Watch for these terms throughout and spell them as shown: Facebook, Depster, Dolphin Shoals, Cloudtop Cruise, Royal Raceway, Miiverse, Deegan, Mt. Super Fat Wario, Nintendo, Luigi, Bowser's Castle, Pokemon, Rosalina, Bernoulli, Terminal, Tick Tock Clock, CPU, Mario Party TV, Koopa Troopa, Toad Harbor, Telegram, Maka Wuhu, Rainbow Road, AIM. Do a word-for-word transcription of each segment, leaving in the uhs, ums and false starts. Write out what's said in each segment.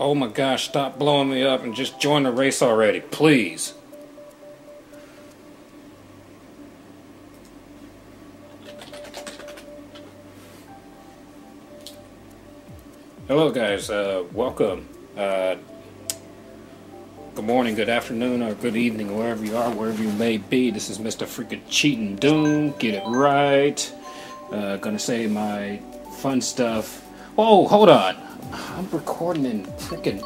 Oh my gosh, stop blowing me up and just join the race already, please. Hello guys, uh, welcome. Uh, good morning, good afternoon, or good evening, wherever you are, wherever you may be. This is Mister Freaking Cheatin' Doom. Get it right. Uh, gonna say my fun stuff. Whoa, hold on. I'm recording in freaking.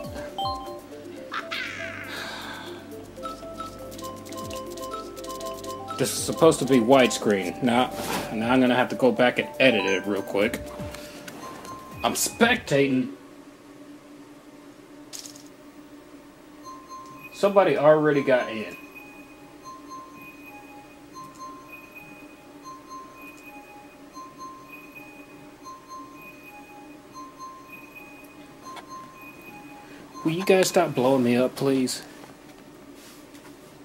This is supposed to be widescreen. Now, now I'm gonna have to go back and edit it real quick. I'm spectating. Somebody already got in. Will you guys stop blowing me up, please?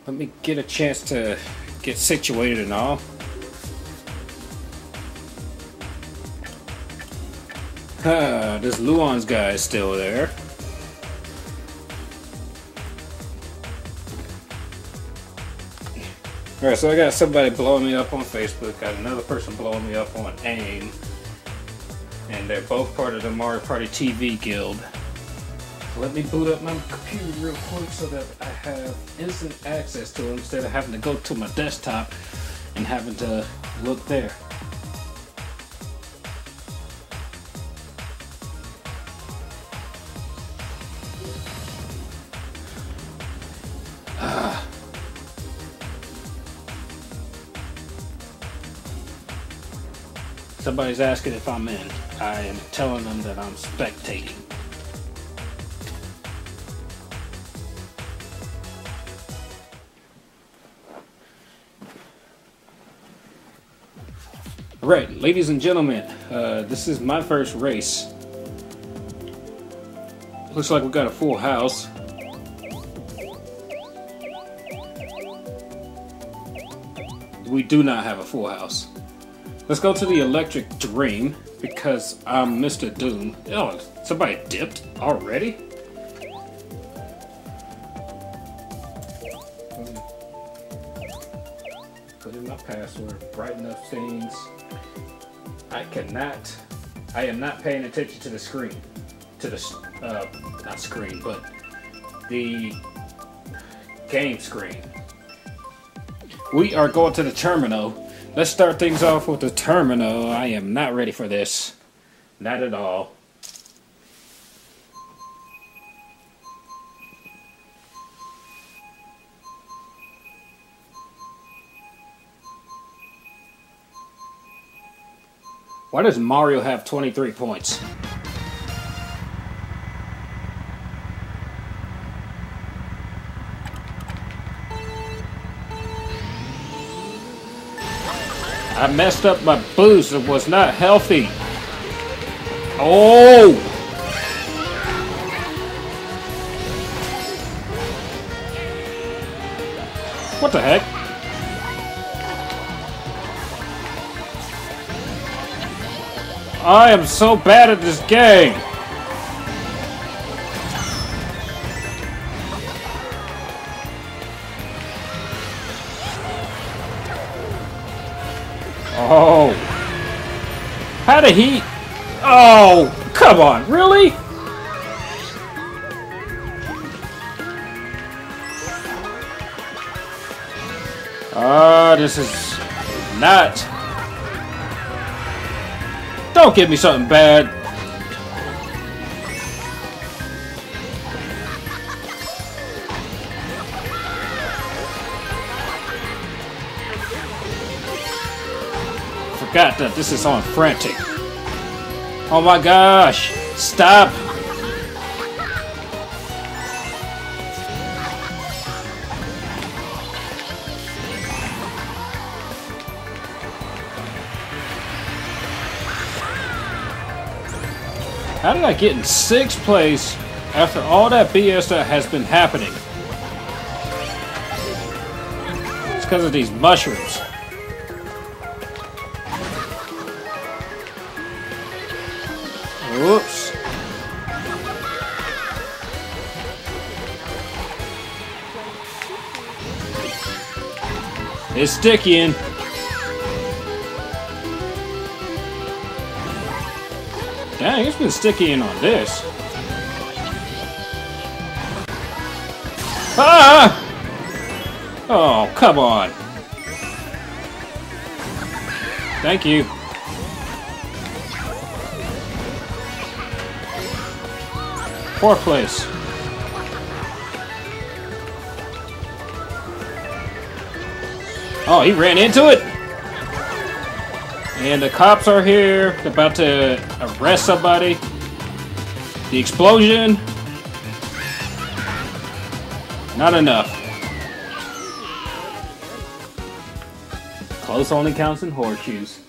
Let me get a chance to get situated and all. Ah, this Luon's guy is still there. Alright, so I got somebody blowing me up on Facebook, got another person blowing me up on AIM, and they're both part of the Mario Party T V guild. Let me boot up my computer real quick so that I have instant access to it instead of having to go to my desktop and having to look there. Somebody's asking if I'm in. I am telling them that I'm spectating. All right, ladies and gentlemen, uh, this is my first race. Looks like we got a full house. We do not have a full house. Let's go to the Electric Dream, because I'm Mister Doom. Oh, somebody dipped already? Put in my password, brighten up things. I cannot, I am not paying attention to the screen. To the, uh, not screen, but the game screen. We are going to the terminal. Let's start things off with the terminal. I am not ready for this. Not at all. Why does Mario have twenty-three points? I messed up my booze. It was not healthy. Oh! What the heck? I am so bad at this game. Oh, how did he? Oh, come on, really? Ah, uh, this is not. Don't give me something bad. God, this is on frantic. Oh my gosh, stop. How did I get in sixth place after all that B S that has been happening? It's because of these mushrooms. Whoops. It's sticking. Dang, it's been sticking on this. Ah! Oh, come on. Thank you. Poor place. Oh, he ran into it! And the cops are here, about to arrest somebody. The explosion. Not enough. Close only counts in horseshoes.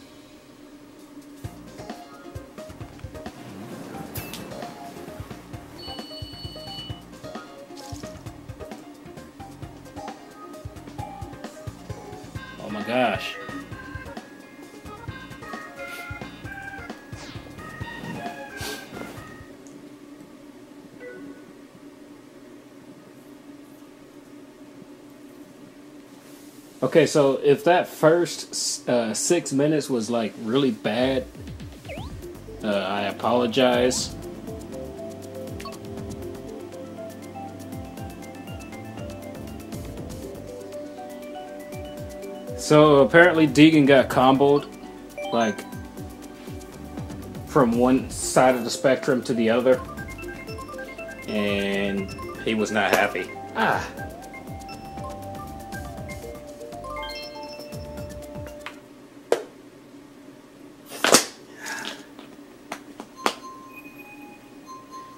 Gosh. Okay, so if that first uh, six minutes was like really bad, uh, I apologize. So apparently Deegan got comboed, like, from one side of the spectrum to the other, and he was not happy. Ah!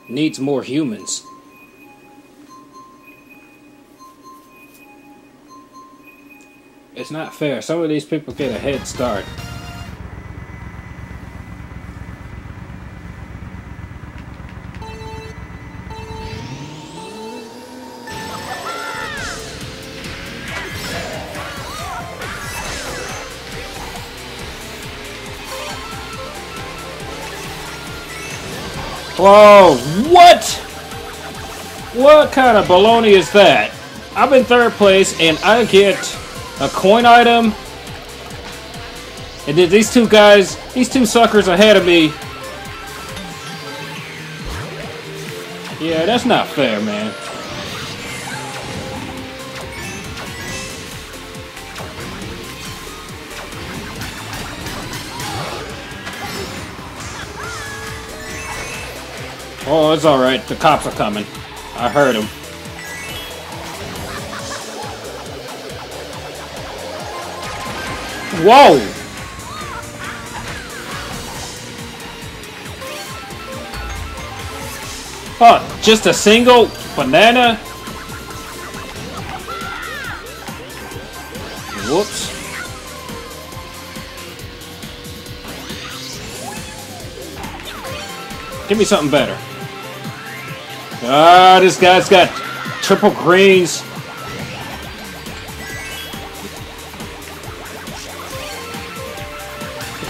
Needs more humans. It's not fair. Some of these people get a head start. Whoa! What? What kind of baloney is that? I'm in third place and I get a coin item, and then these two guys, these two suckers ahead of me. Yeah, that's not fair, man. Oh, it's alright. The cops are coming. I heard them. Whoa! Oh, just a single banana? Whoops. Give me something better. Ah, this guy's got triple greens.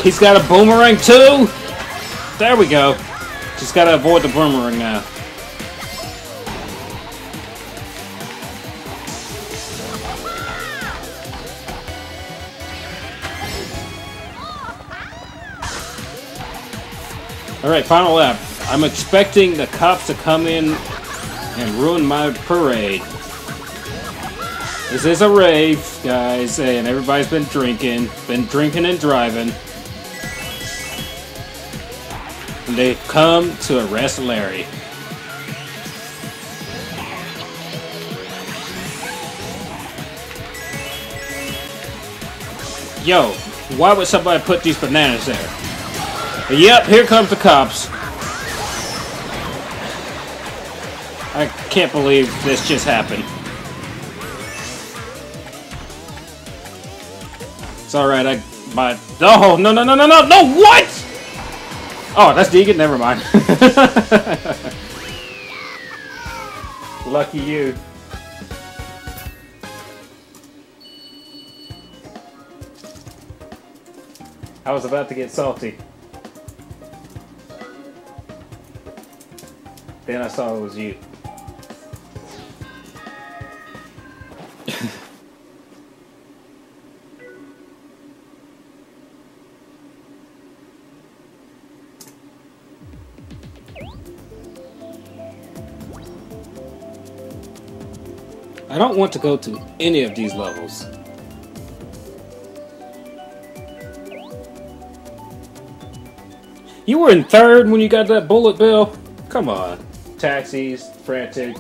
He's got a boomerang too? There we go. Just gotta avoid the boomerang now. Alright, final lap. I'm expecting the cops to come in and ruin my parade. This is a rave, guys, and everybody's been drinking. Been drinking and driving. They come to arrest Larry. Yo, why would somebody put these bananas there? Yep, here comes the cops. I can't believe this just happened. It's alright, I... my... Oh, no, no, no, no, no, no, what?! Oh, that's Deegan? Never mind. Lucky you. I was about to get salty. Then I saw it was you. I don't want to go to any of these levels. You were in third when you got that bullet bill? Come on. Taxis, frantic.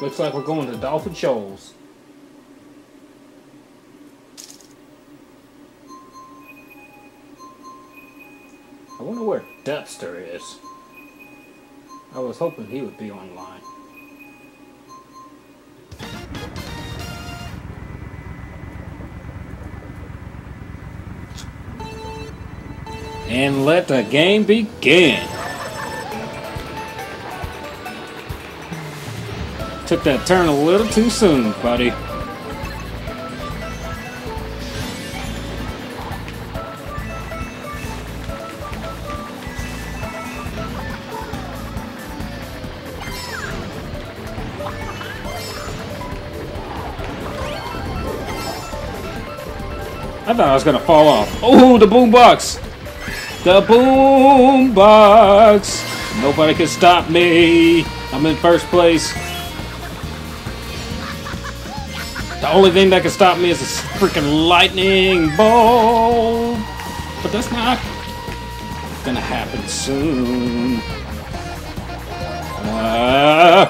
Looks like we're going to Dolphin Shoals. I wonder where Dubster is. I was hoping he would be online. And let the game begin. Took that turn a little too soon, buddy. I thought I was gonna fall off. Oh, the boombox! The boombox! Nobody can stop me. I'm in first place. The only thing that can stop me is a freaking lightning bolt. But that's not gonna happen soon. Uh,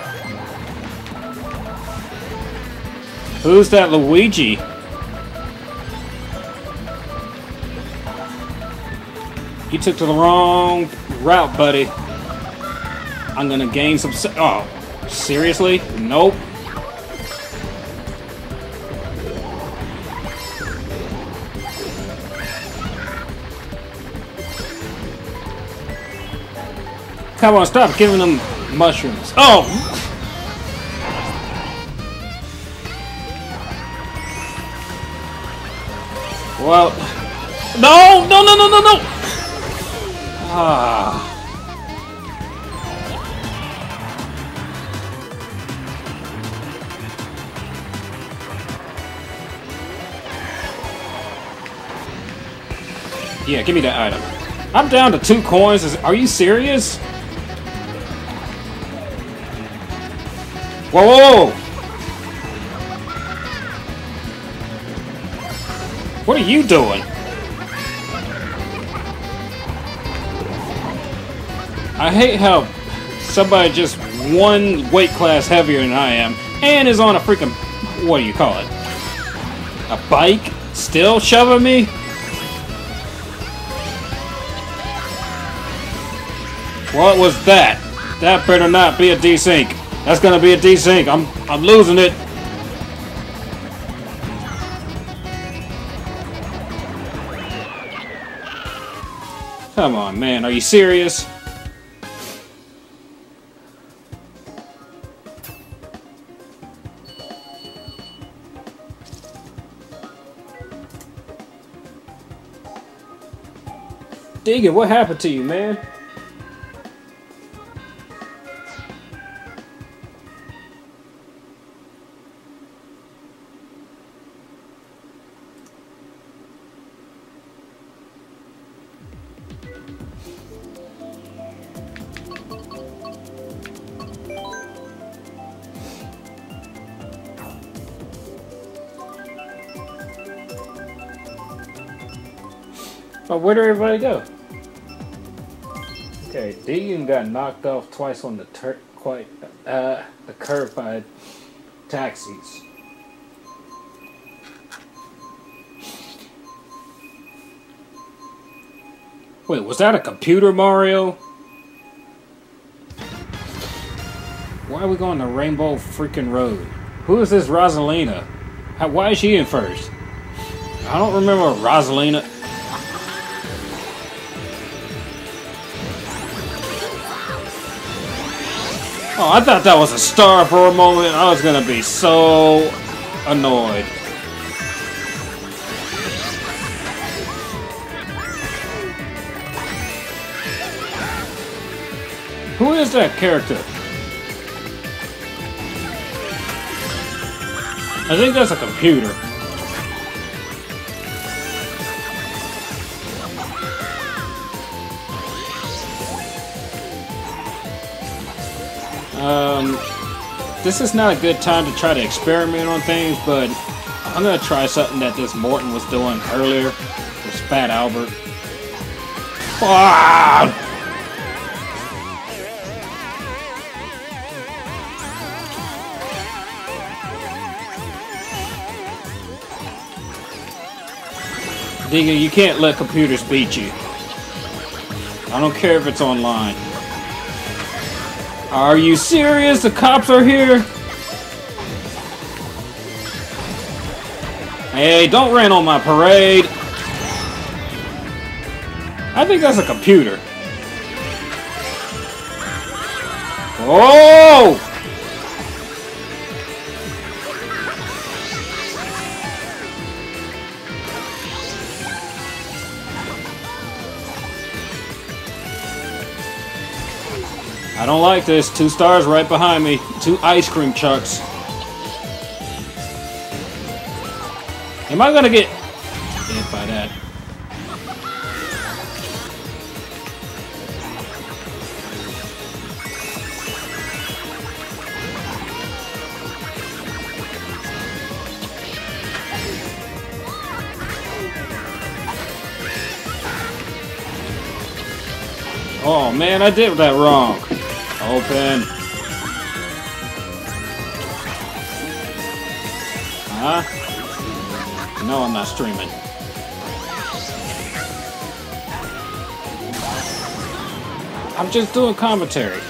who's that Luigi? You took to the wrong route, buddy. I'm gonna gain some... Se oh, seriously? Nope. Come on, stop giving them mushrooms. Oh! Well... No! No, no, no, no, no! Ah. Yeah, give me that item. I'm down to two coins. Is, are you serious? Whoa, whoa, whoa! What are you doing? I hate how somebody just one weight class heavier than I am and is on a freaking, what do you call it? A bike? Still shoving me? What was that? That better not be a desync. That's gonna be a desync. I'm I'm losing it. Come on, man. Are you serious? Deegan, what happened to you, man? Oh, where did everybody go? Okay, Deegan got knocked off twice on the tur quite uh the curb by taxis. Wait, was that a computer Mario? Why are we going to Rainbow freaking Road? Who is this Rosalina? How, why is she in first? I don't remember Rosalina. Oh, I thought that was a star for a moment. I was gonna be so annoyed. Who is that character? I think that's a computer. um, this is not a good time to try to experiment on things, but I'm gonna try something that this Morton was doing earlier with Fat Albert. Ah! Digga, you can't let computers beat you. I don't care if it's online. Are you serious? The cops are here? Hey, don't rain on my parade. I think that's a computer. Oh! I don't like this. Two stars right behind me. Two ice cream trucks. Am I gonna get hit by that? Oh man, I did that wrong. Open. Huh? No, I'm not streaming. I'm just doing commentary.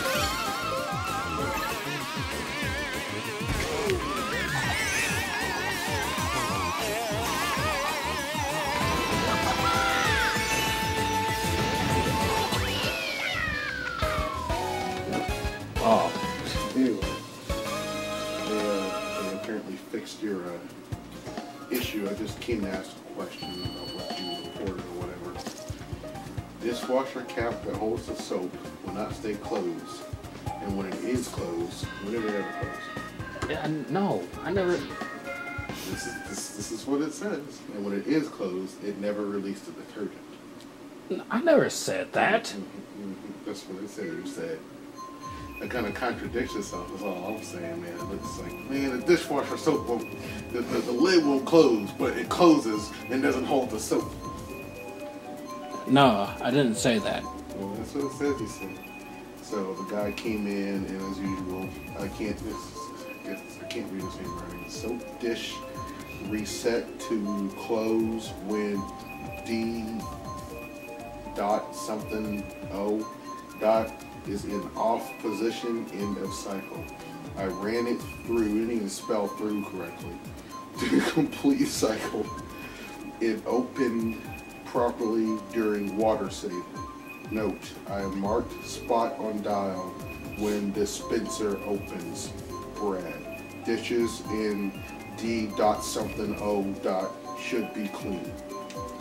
Closed, and when it is closed, whenever it ever closed. Yeah, no, I never. This is this, this is what it says, and when it is closed, it never released a detergent. I never said that. Mm-hmm, mm-hmm. That's what it said. You said that kind of contradicts itself. That's all I'm saying, man. It looks like, man, the dishwasher soap won't, the, the, the lid won't close, but it closes and doesn't hold the soap. No, I didn't say that. Well, that's what it says. You said. So the guy came in, and as usual, I can't. It's, I can't read his handwriting. Soap dish reset to close with D dot something O dot is in off position, end of cycle. I ran it through. It didn't even spell through correctly. To complete cycle, it opened properly during water saving. Note, I have marked spot on dial when dispenser opens, Brad. Dishes in D dot something O dot should be clean.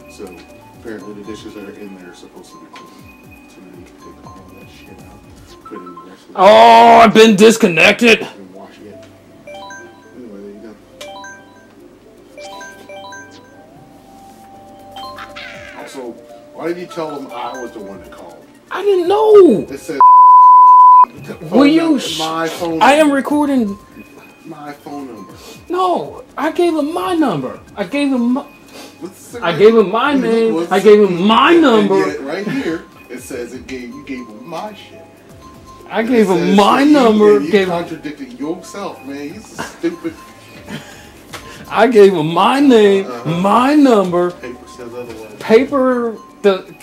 So apparently the dishes that are in there are supposed to be clean. So then you can take all that shit out, put it in the rest of the Oh, I've been disconnected! And wash it. Anyway, there you go. Also, why did you tell them I was the one that called? I didn't know. It says. Will you? My phone. I am recording. My phone number. No, I gave him my number. I gave him. My, I gave him my name. What's I gave him my number. Right here, it says it gave you gave him my shit. I gave him my number. You, you contradicted yourself, man. You're stupid. I gave him my name, uh-huh. my number. Paper says otherwise. Paper. The,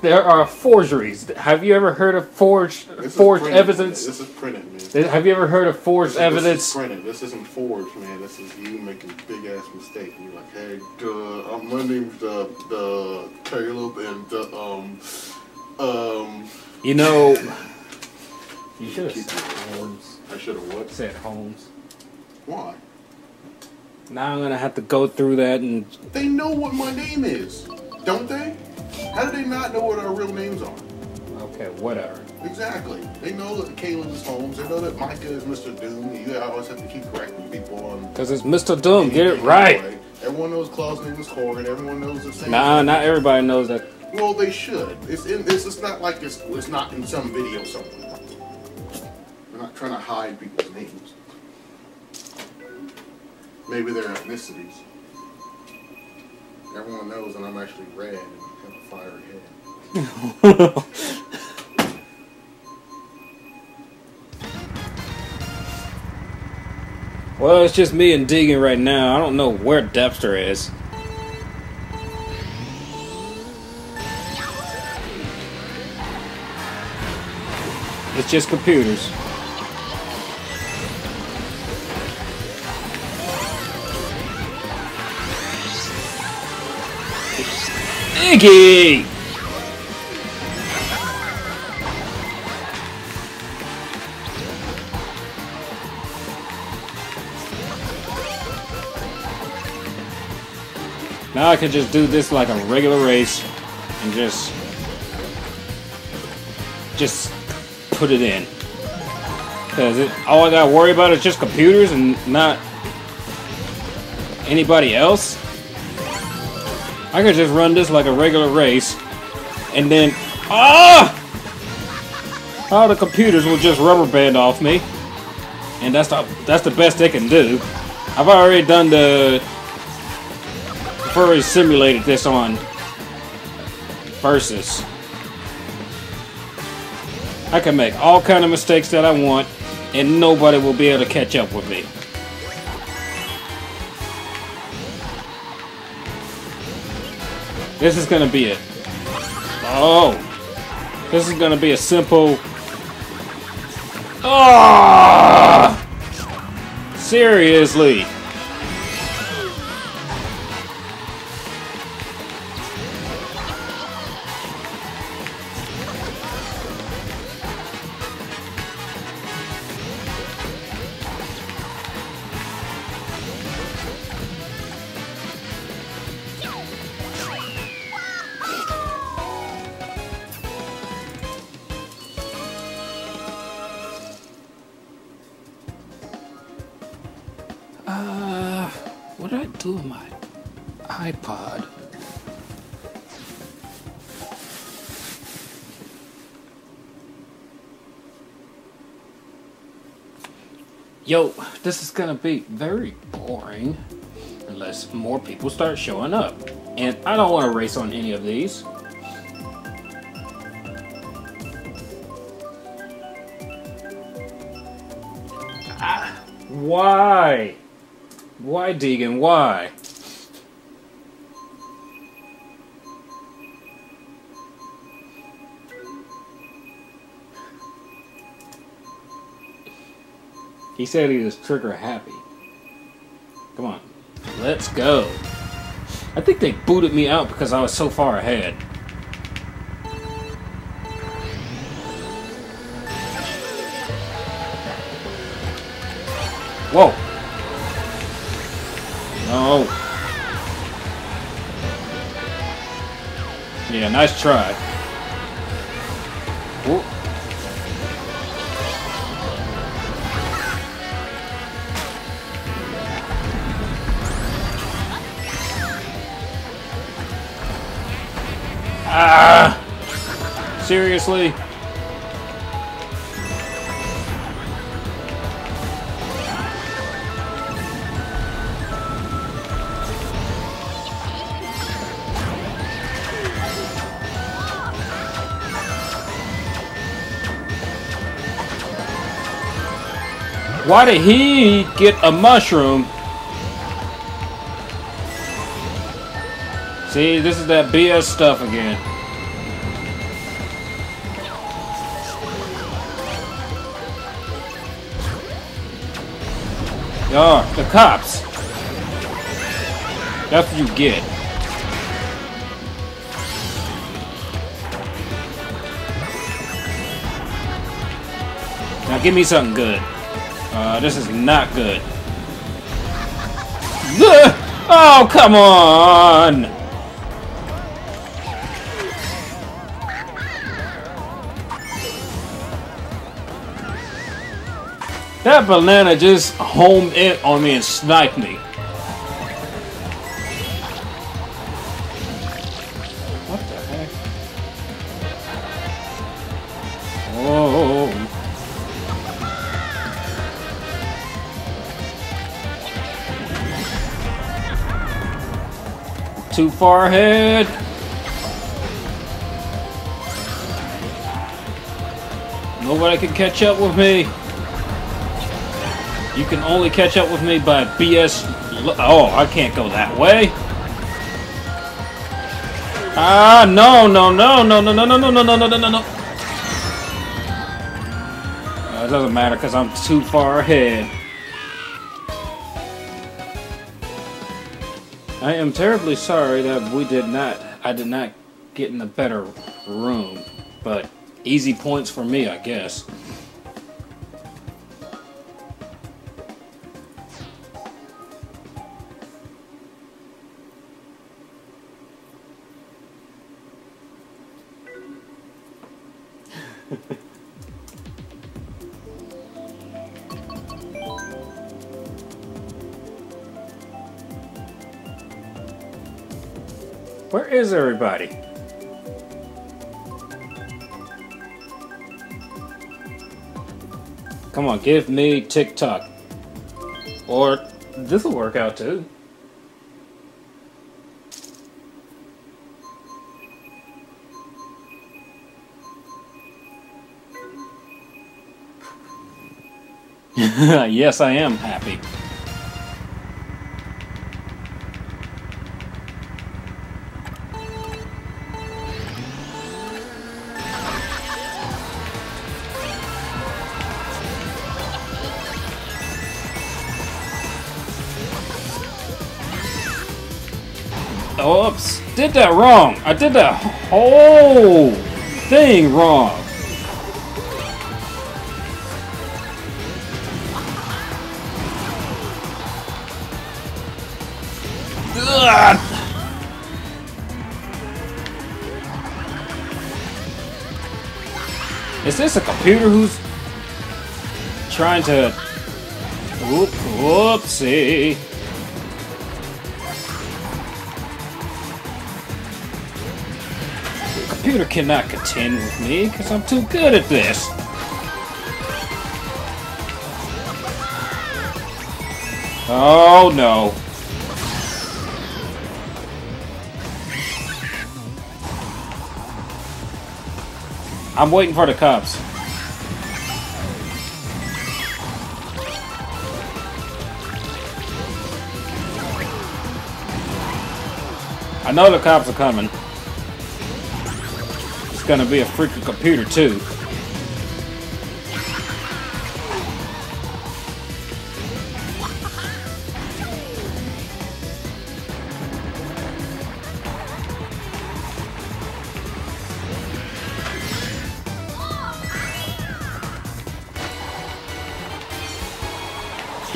there are forgeries. Have you ever heard of forged this forged printed, evidence? Man. This is printed, man. Have you ever heard of forged this, evidence? This is printed. This isn't forged, man. This is you making a big ass mistake. And you're like, hey, duh, I'm my name's uh, the Caleb and uh, um um. You know, you should have said Holmes. I should have what? Said Holmes. Why? Now I'm gonna have to go through that and. They know what my name is. Don't they? How do they not know what our real names are? Okay, whatever. Exactly. They know that Caleb is Holmes. They know that Micah is Mister Doom. You always have to keep correcting people on. Because it's Mister Doom. Get it right. Anyway. Everyone knows Claus' name is Corgan. Everyone knows the same. Nah, name. Not everybody knows that. Well, they should. It's in. It's, it's not like it's, it's not in some video somewhere. trying to hide people's names. Maybe their ethnicities. Everyone knows that I'm actually red and have a fiery head. Well, it's just me and Deegan right now. I don't know where Dexter is. It's just computers. Iggy! Now I can just do this like a regular race and just just put it in. Cause it, all I gotta worry about is just computers and not anybody else. I could just run this like a regular race and then ah! all the computers will just rubber band off me, and that's the, that's the best they can do. I've already done the I've already simulated this on Versus. I can make all kind of mistakes that I want and nobody will be able to catch up with me. This is gonna be it. Oh! This is gonna be a simple... Oh! Seriously! Yo, this is gonna be very boring unless more people start showing up. And I don't want to race on any of these. Ah, why? Why, Deegan? Why? He said he was trigger happy. Come on. Let's go. I think they booted me out because I was so far ahead. Whoa. No. Yeah, nice try. Whoa. Ah! Seriously? Why did he get a mushroom? See, this is that B S stuff again. Oh, the cops. That's what you get. Now give me something good. Uh, this is not good. Ugh! Oh, come on! That banana just homed in on me and sniped me. What the heck? Oh. Too far ahead. Nobody can catch up with me. You can only catch up with me by B S. Oh, I can't go that way. Ah, no, no, no, no, no, no, no, no, no, no, no, no, no, no. It doesn't matter because I'm too far ahead. I am terribly sorry that we did not, I did not get in the better room, but easy points for me, I guess. Where is everybody? Come on, give me Tick Tock. Or this'll work out too. Yes, I am happy. Oops, did that wrong. I did that whole thing wrong. Ugh. Is this a computer who's trying to... Oop, whoopsie. Computer cannot contend with me because I'm too good at this. Oh no. I'm waiting for the cops. I know the cops are coming. It's gonna be a freaking computer too.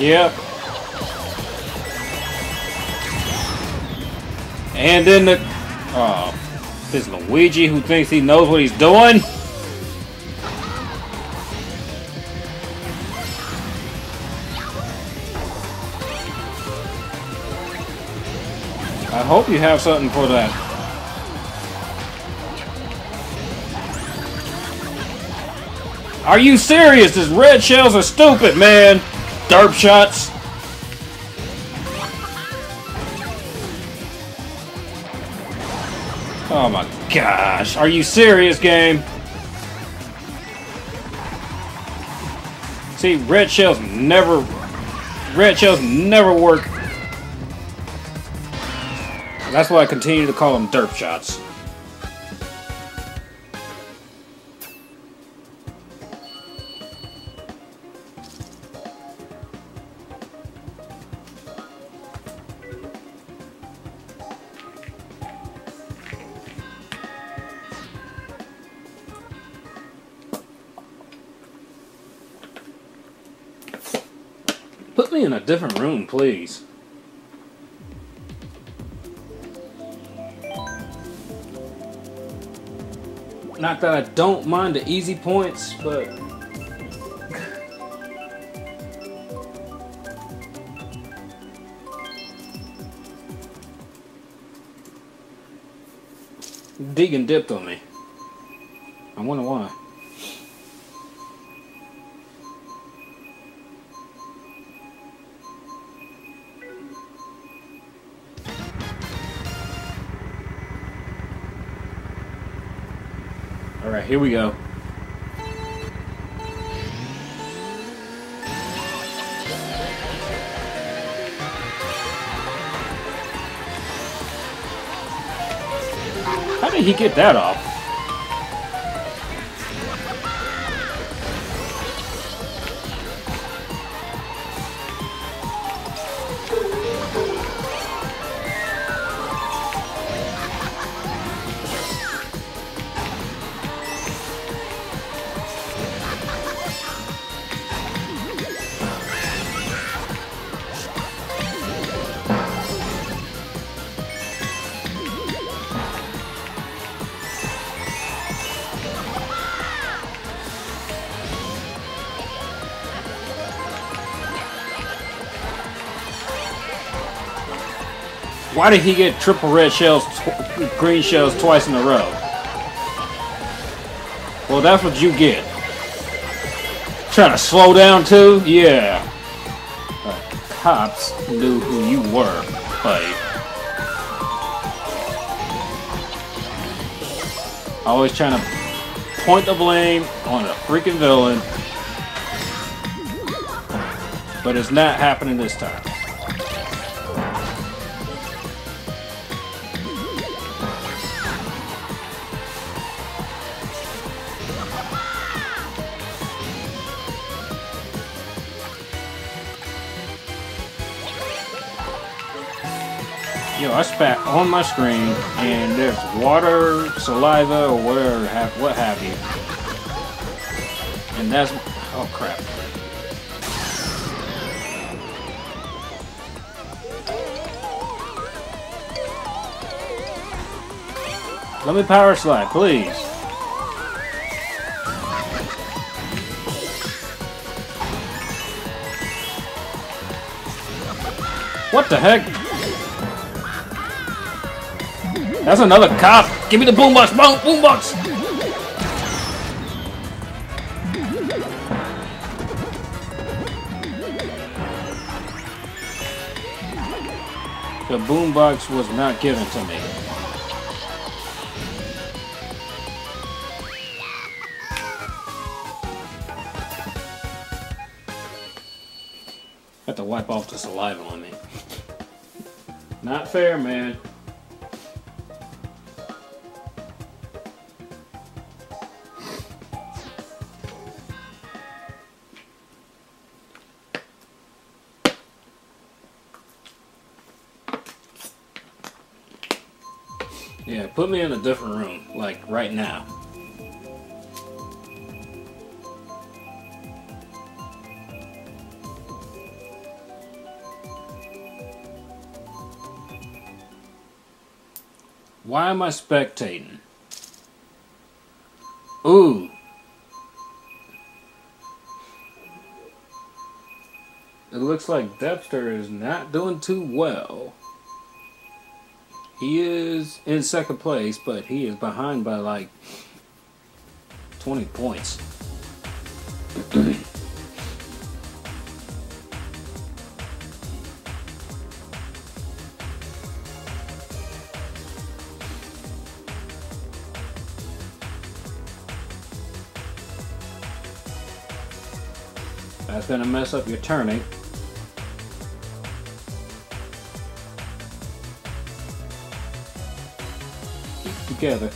Yep. And then the oh. This Luigi who thinks he knows what he's doing. I hope you have something for that. Are you serious? These red shells are stupid, man. Derp shots. Oh my gosh, are you serious, game? See, red shells never red shells never work. That's why I continue to call them derp shots. Put me in a different room, please. Not that I don't mind the easy points, but... Deegan dipped on me. I wonder why. Alright, here we go. How did he get that off? Why did he get triple red shells, tw green shells twice in a row? Well, that's what you get. Trying to slow down too? Yeah. The cops knew who you were, buddy. Always trying to point the blame on a freaking villain. But it's not happening this time. Yo, I spat on my screen, and there's water, saliva, or whatever, have, what have you. And that's... oh, crap. Let me power slide, please. What the heck? That's another cop! Give me the boombox! Boom! Boombox! The boombox was not given to me. Have to wipe off the saliva on me. Not fair, man. Yeah, put me in a different room, like right now. Why am I spectating? Ooh. It looks like Dexter is not doing too well. He is in second place, but he is behind by like twenty points. That's gonna mess up your turning. Together.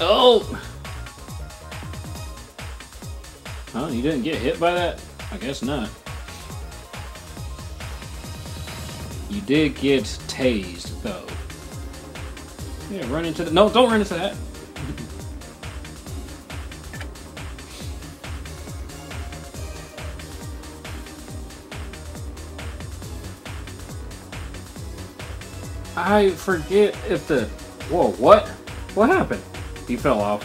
Oh! Oh, you didn't get hit by that? I guess not. You did get tased, though. Yeah, run into the... no, don't run into that! I forget if the... whoa, what? What happened? He fell off.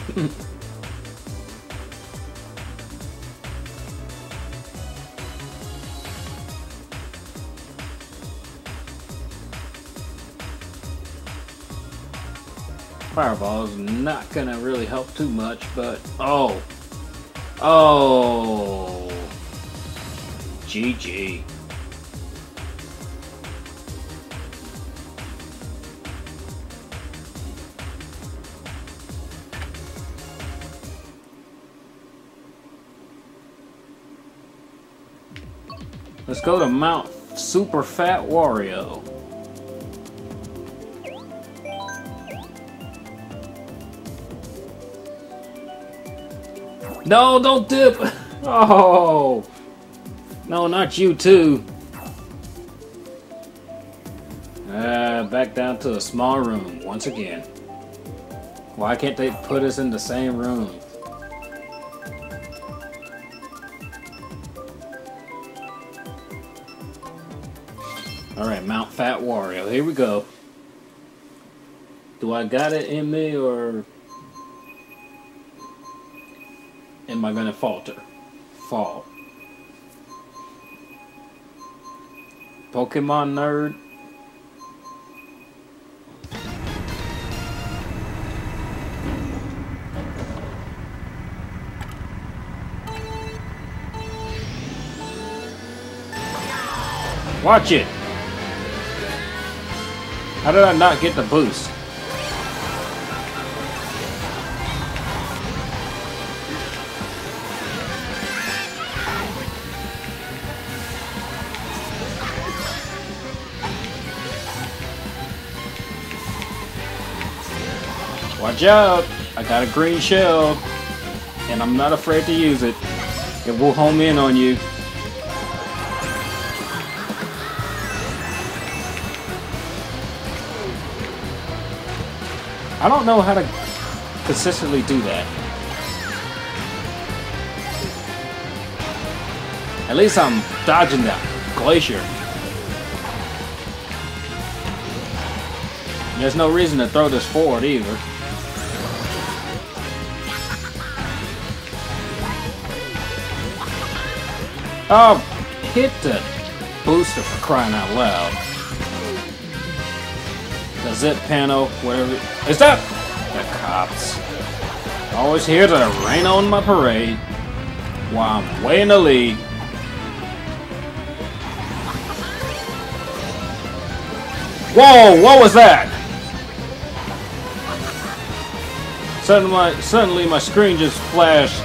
Fireball is not gonna really help too much, but... oh. Oh. G G. Let's go to Mount Super Fat Wario. No, don't dip! Oh! No, not you too. Uh, back down to a small room once again. Why can't they put us in the same room? Alright, Mount Fat Wario. Here we go. Do I got it in me or... am I gonna falter? Fall. Pokemon nerd. Watch it! How did I not get the boost? Watch out! I got a green shell, and I'm not afraid to use it. It will home in on you. I don't know how to consistently do that. At least I'm dodging that glacier. There's no reason to throw this forward either. Oh, hit the booster for crying out loud. The zip panel, whatever. Is that? The cops. Always here to rain on my parade while I'm way in the lead. Whoa, what was that? Suddenly my, suddenly my screen just flashed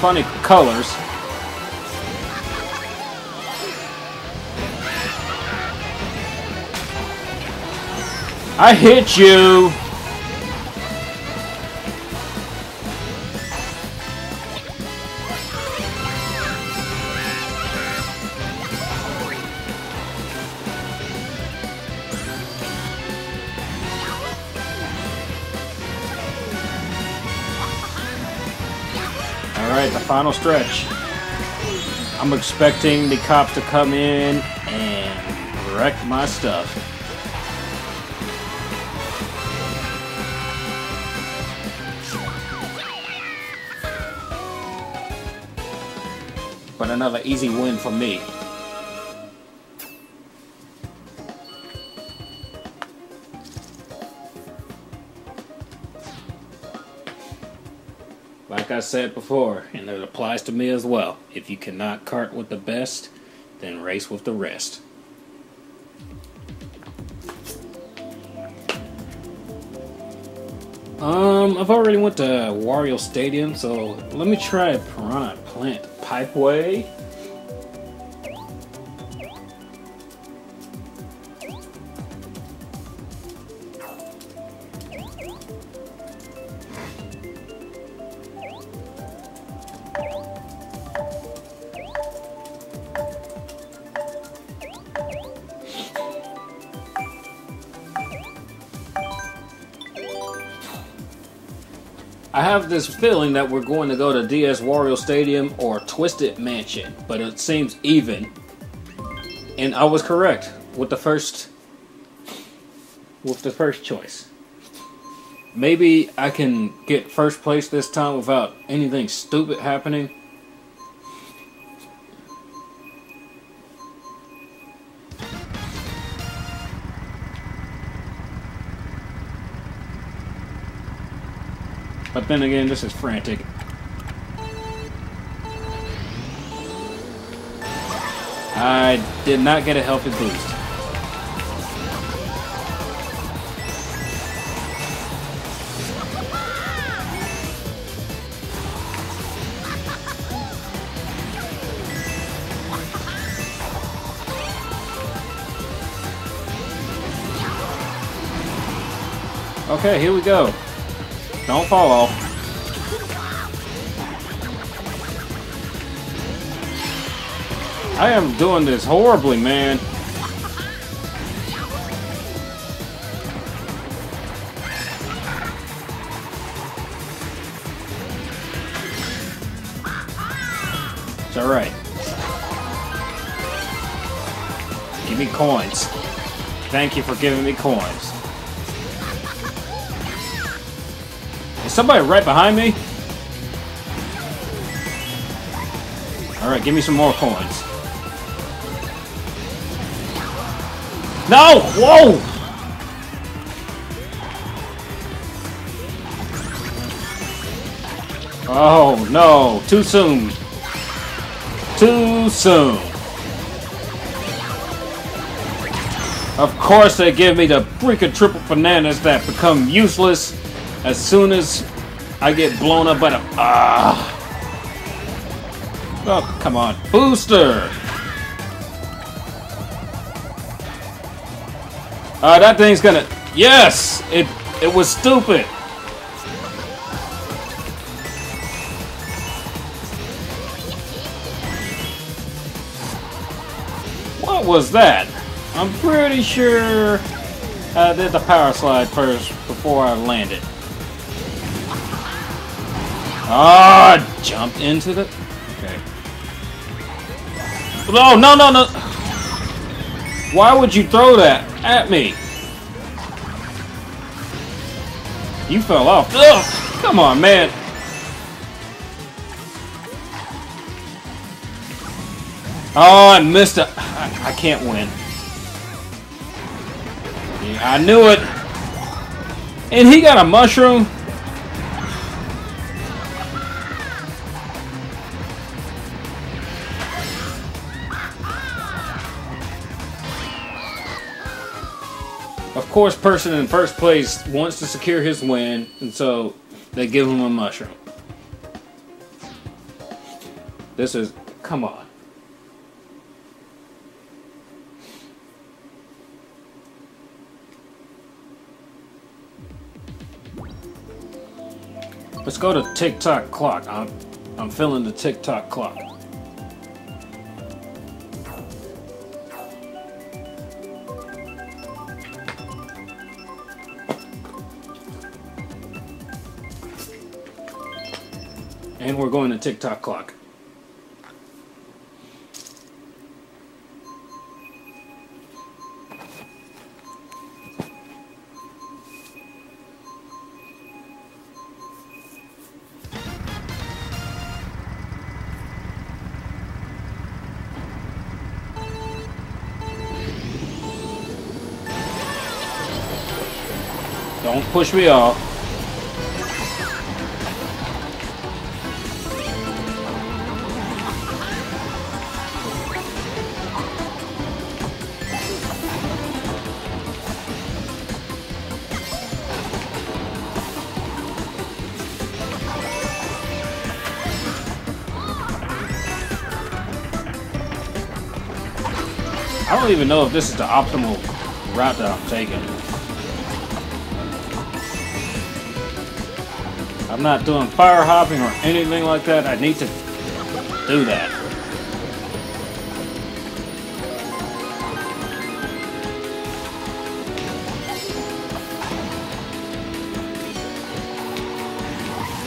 funny colors. I hit you! Alright, the final stretch. I'm expecting the cops to come in and wreck my stuff. But another easy win for me. Like I said before, and it applies to me as well, if you cannot kart with the best, then race with the rest. Um, I've already went to Wario Stadium, so let me try Piranha Plant Pipeway. I have this feeling that we're going to go to D S Wario Stadium or Twisted Mansion, but it seems even. And I was correct with the first with the first choice. Maybe I can get first place this time without anything stupid happening. But then again, this is frantic. I did not get a healthy boost. Okay, here we go. Don't fall off. I am doing this horribly, man. It's alright. Give me coins. Thank you for giving me coins. Is somebody right behind me? Alright, give me some more coins. No! Whoa! Oh no! Too soon! Too soon! Of course they give me the freaking triple bananas that become useless as soon as I get blown up by the... Ah! Oh, come on. Booster! Uh, that thing's gonna... Yes! It it was stupid! What was that? I'm pretty sure I did the power slide first before I landed. Ah! Oh, jumped into the... Okay. No, no, no, no! Why would you throw that at me? You fell off. Ugh, come on, man. Oh, I missed it. I can't win. Yeah, I knew it. And he got a mushroom. Of course, person in first place wants to secure his win, and so they give him a mushroom. This is... come on. Let's go to Tick Tock Clock. I'm, I'm feeling the Tick Tock Clock. And we're going to Tick Tock Clock. Don't push me off. I don't even know if this is the optimal route that I'm taking. I'm not doing fire hopping or anything like that. I need to do that.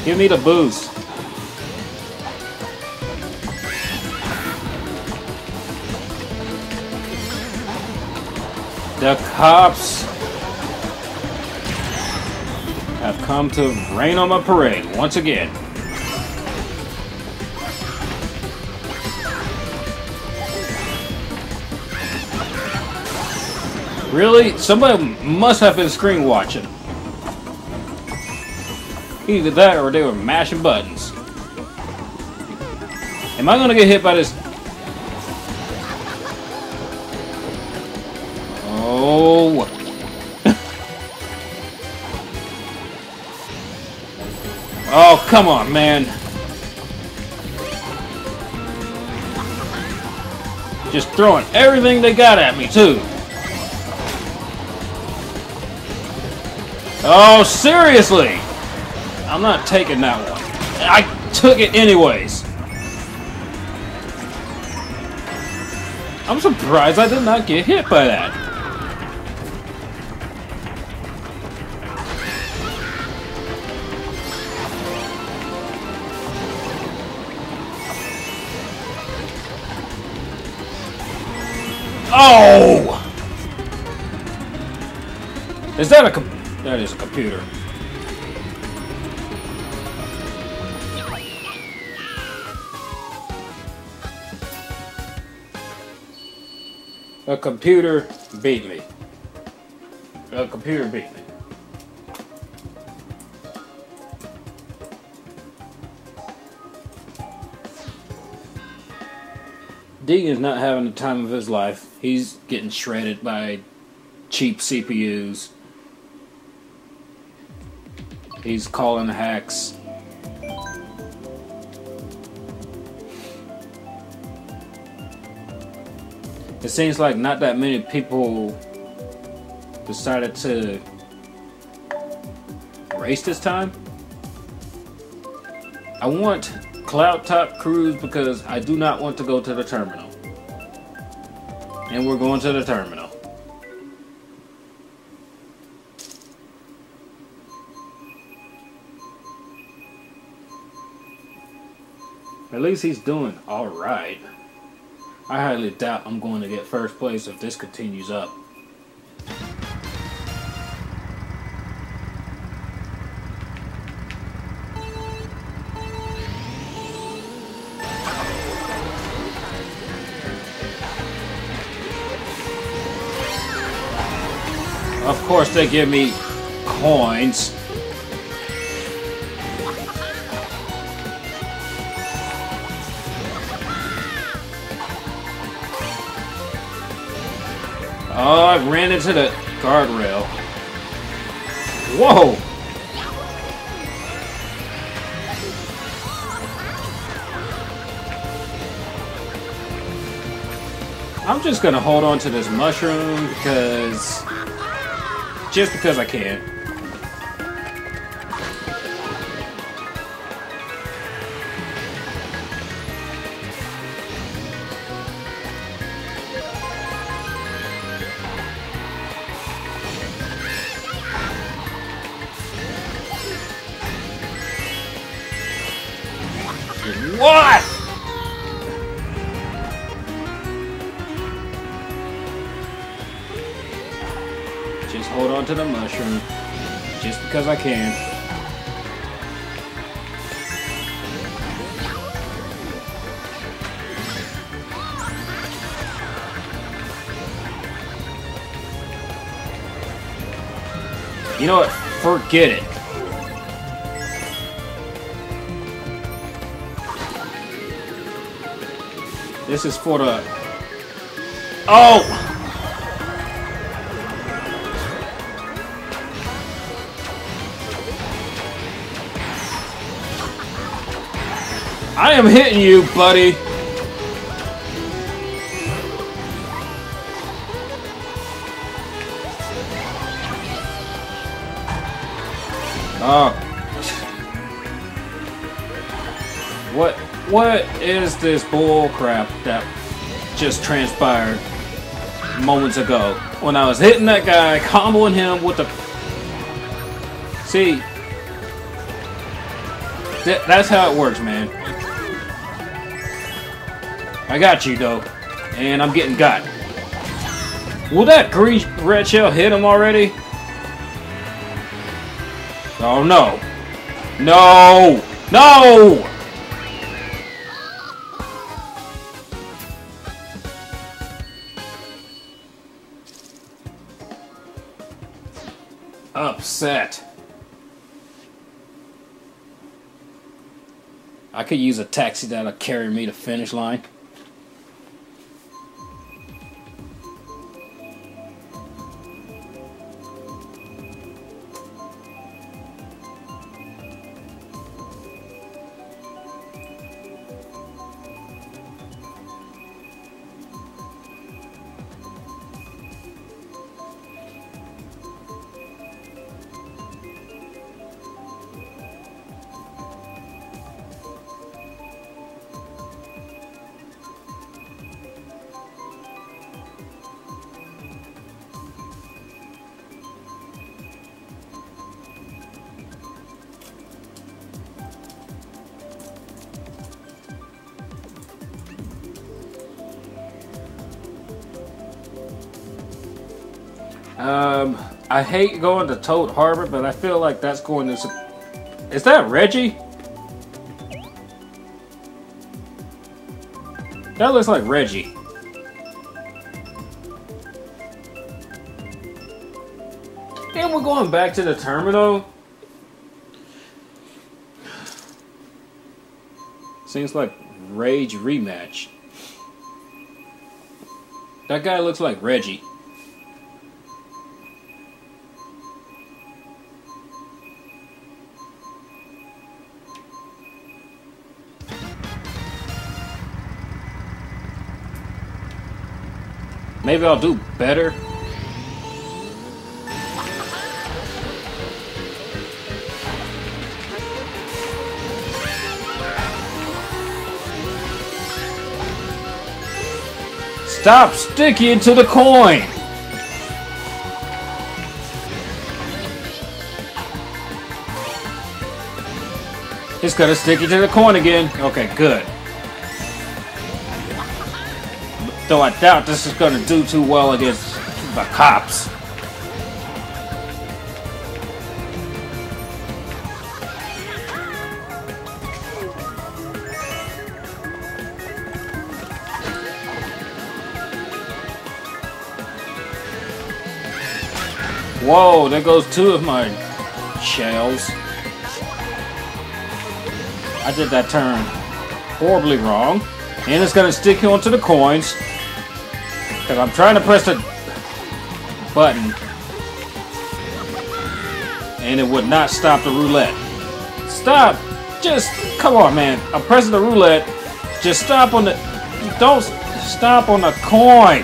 Give me the boost. The cops have come to rain on my parade once again. Really? Somebody must have been screen watching. Either that or they were mashing buttons. Am I gonna get hit by this? Oh, come on, man. Just throwing everything they got at me, too. Oh, seriously! I'm not taking that one. I took it anyways. I'm surprised I did not get hit by that. Oh! Is that a com- that is a computer. A computer beat me. A computer beat me. Deegan's not having the time of his life. He's getting shredded by cheap C P Us. He's calling the hacks. It seems like not that many people decided to race this time. I want Cloudtop Cruise because I do not want to go to the terminal. And we're going to the terminal. At least he's doing alright. I highly doubt I'm going to get first place if this continues up. Of course they give me coins. Oh, I ran into the guardrail. Whoa! I'm just gonna hold on to this mushroom because... just because I can. What? Just hold on to the mushroom, just because I can. You know what? Forget it. This is for the... oh! I am hitting you, buddy! Oh. What? What is this bull crap that just transpired moments ago when I was hitting that guy, comboing him with the... See, th that's how it works, man. I got you, though, and I'm getting got. Will that green red shell hit him already? Oh, no. No! No! Upset. I could use a taxi that'll carry me to finish line. Um, I hate going to Toad Harbor, but I feel like that's going to... Is that Reggie? That looks like Reggie. And we're going back to the terminal. Seems like Rage Rematch. That guy looks like Reggie. Maybe I'll do better. Stop sticking to the coin! It's gonna stick you to the coin again. Okay, good. Though I doubt this is gonna do too well against the cops. Whoa, there goes two of my shells. I did that turn horribly wrong. And it's gonna stick you onto the coins. Because I'm trying to press the button. And it would not stop the roulette. Stop! Just, come on, man. I'm pressing the roulette. Just stop on the... Don't stop on the coin.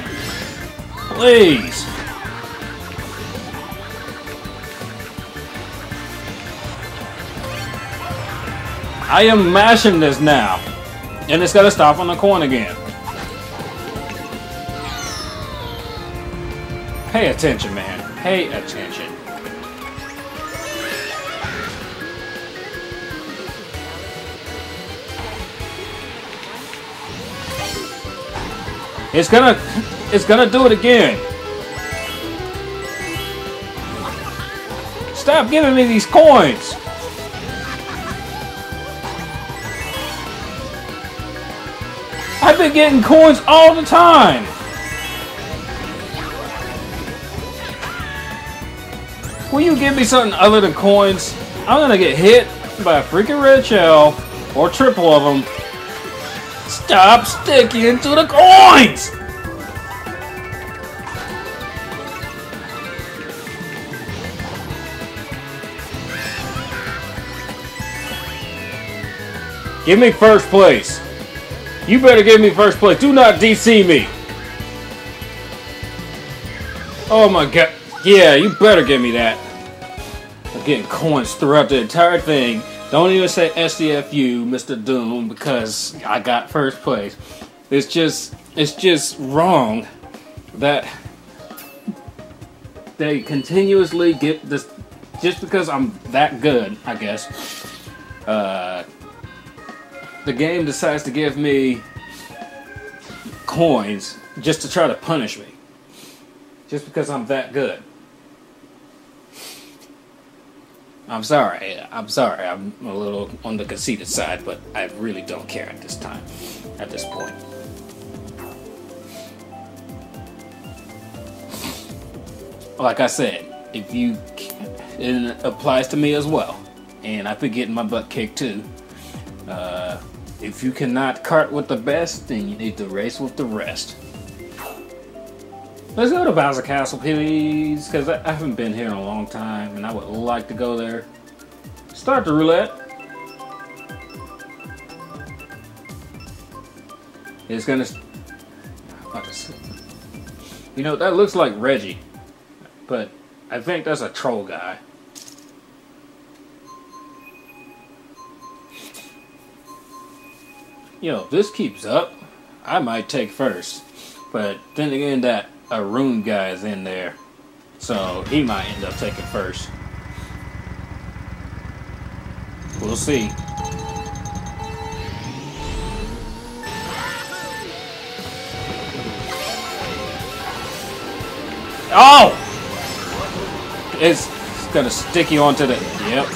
Please. I am mashing this now. And it's gonna stop on the coin again. Pay attention, man. Pay attention. It's gonna... It's gonna do it again. Stop giving me these coins! I've been getting coins all the time! Will you give me something other than coins? I'm gonna get hit by a freaking red shell, or triple of them. Stop sticking to the coins! Give me first place. You better give me first place. Do not D C me. Oh my god. Yeah, you better give me that. I'm getting coins throughout the entire thing. Don't even say S D F U, Mister Doom, because I got first place. It's just, it's just wrong that they continuously get this, just because I'm that good, I guess. Uh, the game decides to give me coins just to try to punish me. Just because I'm that good. I'm sorry, I'm sorry, I'm a little on the conceited side, but I really don't care at this time, at this point. Like I said, if you, it applies to me as well, and I've been getting my butt kicked too. Uh, if you cannot cart with the best, then you need to race with the rest. Let's go to Bowser Castle, please, because I haven't been here in a long time, and I would like to go there. Start the roulette. It's gonna... You know, that looks like Reggie, but I think that's a troll guy. You know, if this keeps up, I might take first, but then again, that... a rune guy is in there, so he might end up taking first. We'll see. Oh! It's gonna stick you onto the... Yep.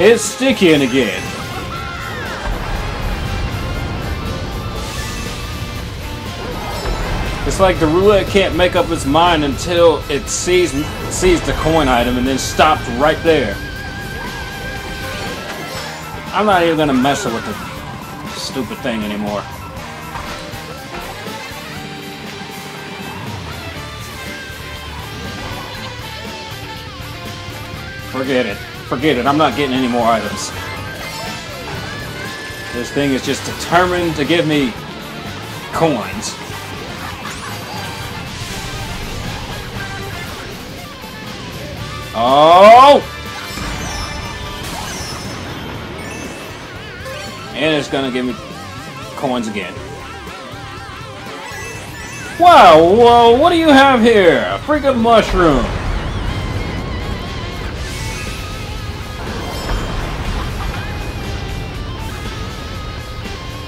It's sticking again. It's like the roulette can't make up its mind until it sees sees the coin item and then stopped right there. I'm not even gonna mess with the stupid thing anymore. Forget it. Forget it. I'm not getting any more items. This thing is just determined to give me coins. Oh! And it's gonna give me coins again. Wow, whoa, what do you have here? A freaking mushroom.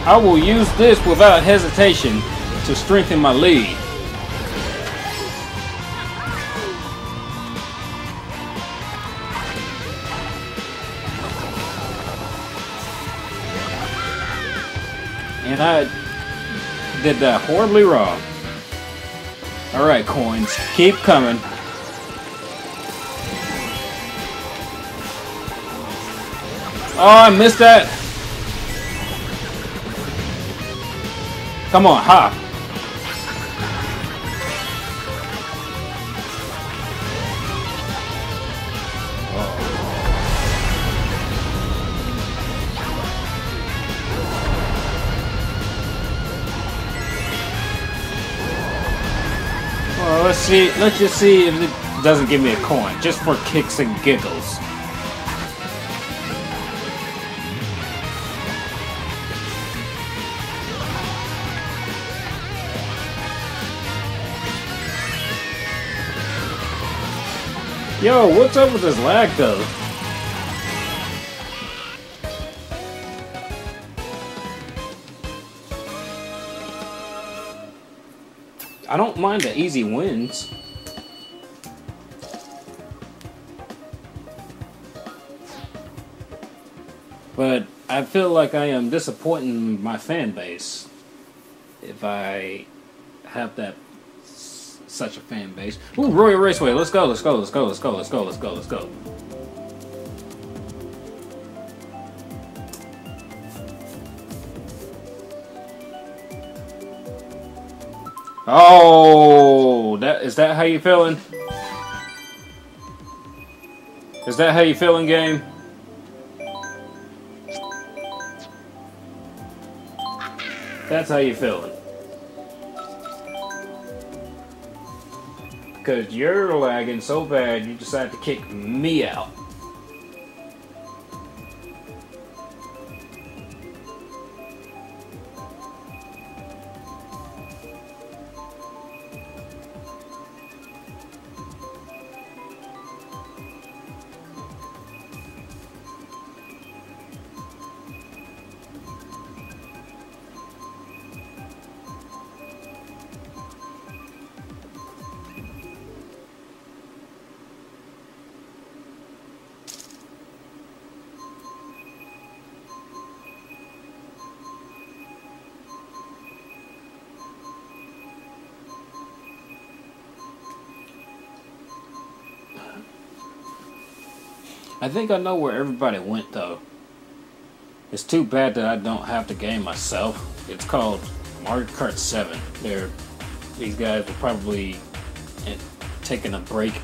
I will use this without hesitation to strengthen my lead. And I did that horribly wrong. Alright, coins. Keep coming. Oh, I missed that. Come on, hop. Let's see, let's just see if it doesn't give me a coin, just for kicks and giggles. Yo, what's up with this lag though? I don't mind the easy wins. But I feel like I am disappointing my fan base if I have that such a fan base. Ooh, Royal Raceway, let's go, let's go, let's go, let's go, let's go, let's go, let's go. Oh, that is that how you feeling? Is that how you feeling, game? That's how you feeling. Because you're lagging so bad, you decide to kick me out. I think I know where everybody went though. It's too bad that I don't have the game myself. It's called Mario Kart seven. They're, these guys are probably taking a break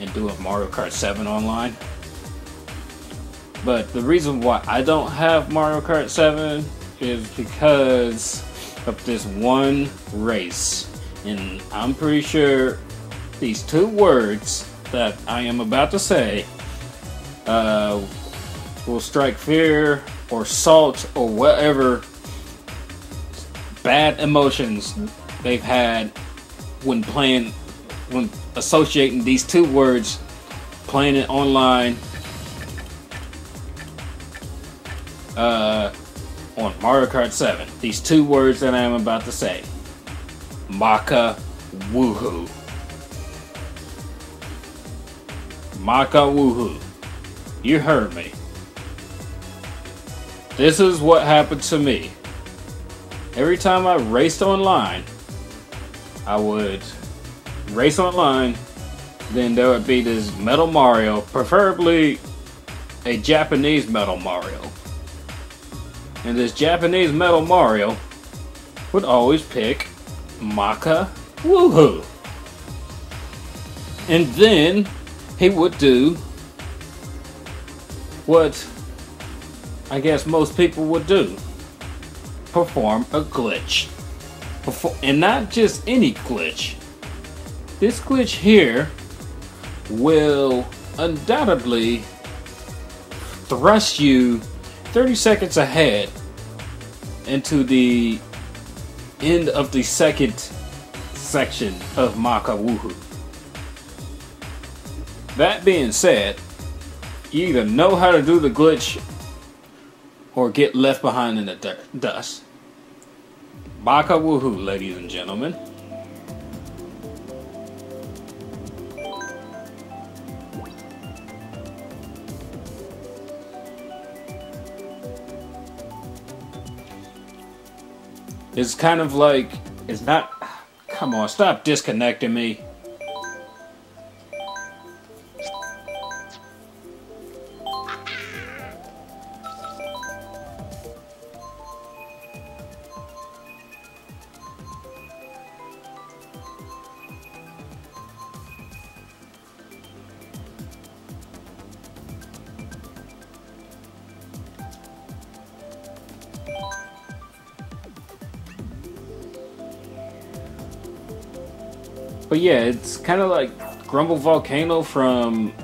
and doing Mario Kart seven online. But the reason why I don't have Mario Kart seven is because of this one race. And I'm pretty sure these two words that I am about to say Uh, will strike fear or salt or whatever bad emotions they've had when playing, when associating these two words, playing it online. Uh, on Mario Kart seven. These two words that I am about to say. Maka Wuhu. Maka Wuhu. You heard me. This is what happened to me. Every time I raced online, I would race online, then there would be this Metal Mario, preferably a Japanese Metal Mario. And this Japanese Metal Mario would always pick Maka Wuhu. And then he would do what I guess most people would do. Perform a glitch. Perform, and not just any glitch. This glitch here will undoubtedly thrust you thirty seconds ahead into the end of the second section of Maka Wuhu. That being said, you either know how to do the glitch or get left behind in the dirt, dust. Maka Wuhu, ladies and gentlemen. It's kind of like, it's not, come on, stop disconnecting me. But yeah, it's kind of like Grumble Volcano from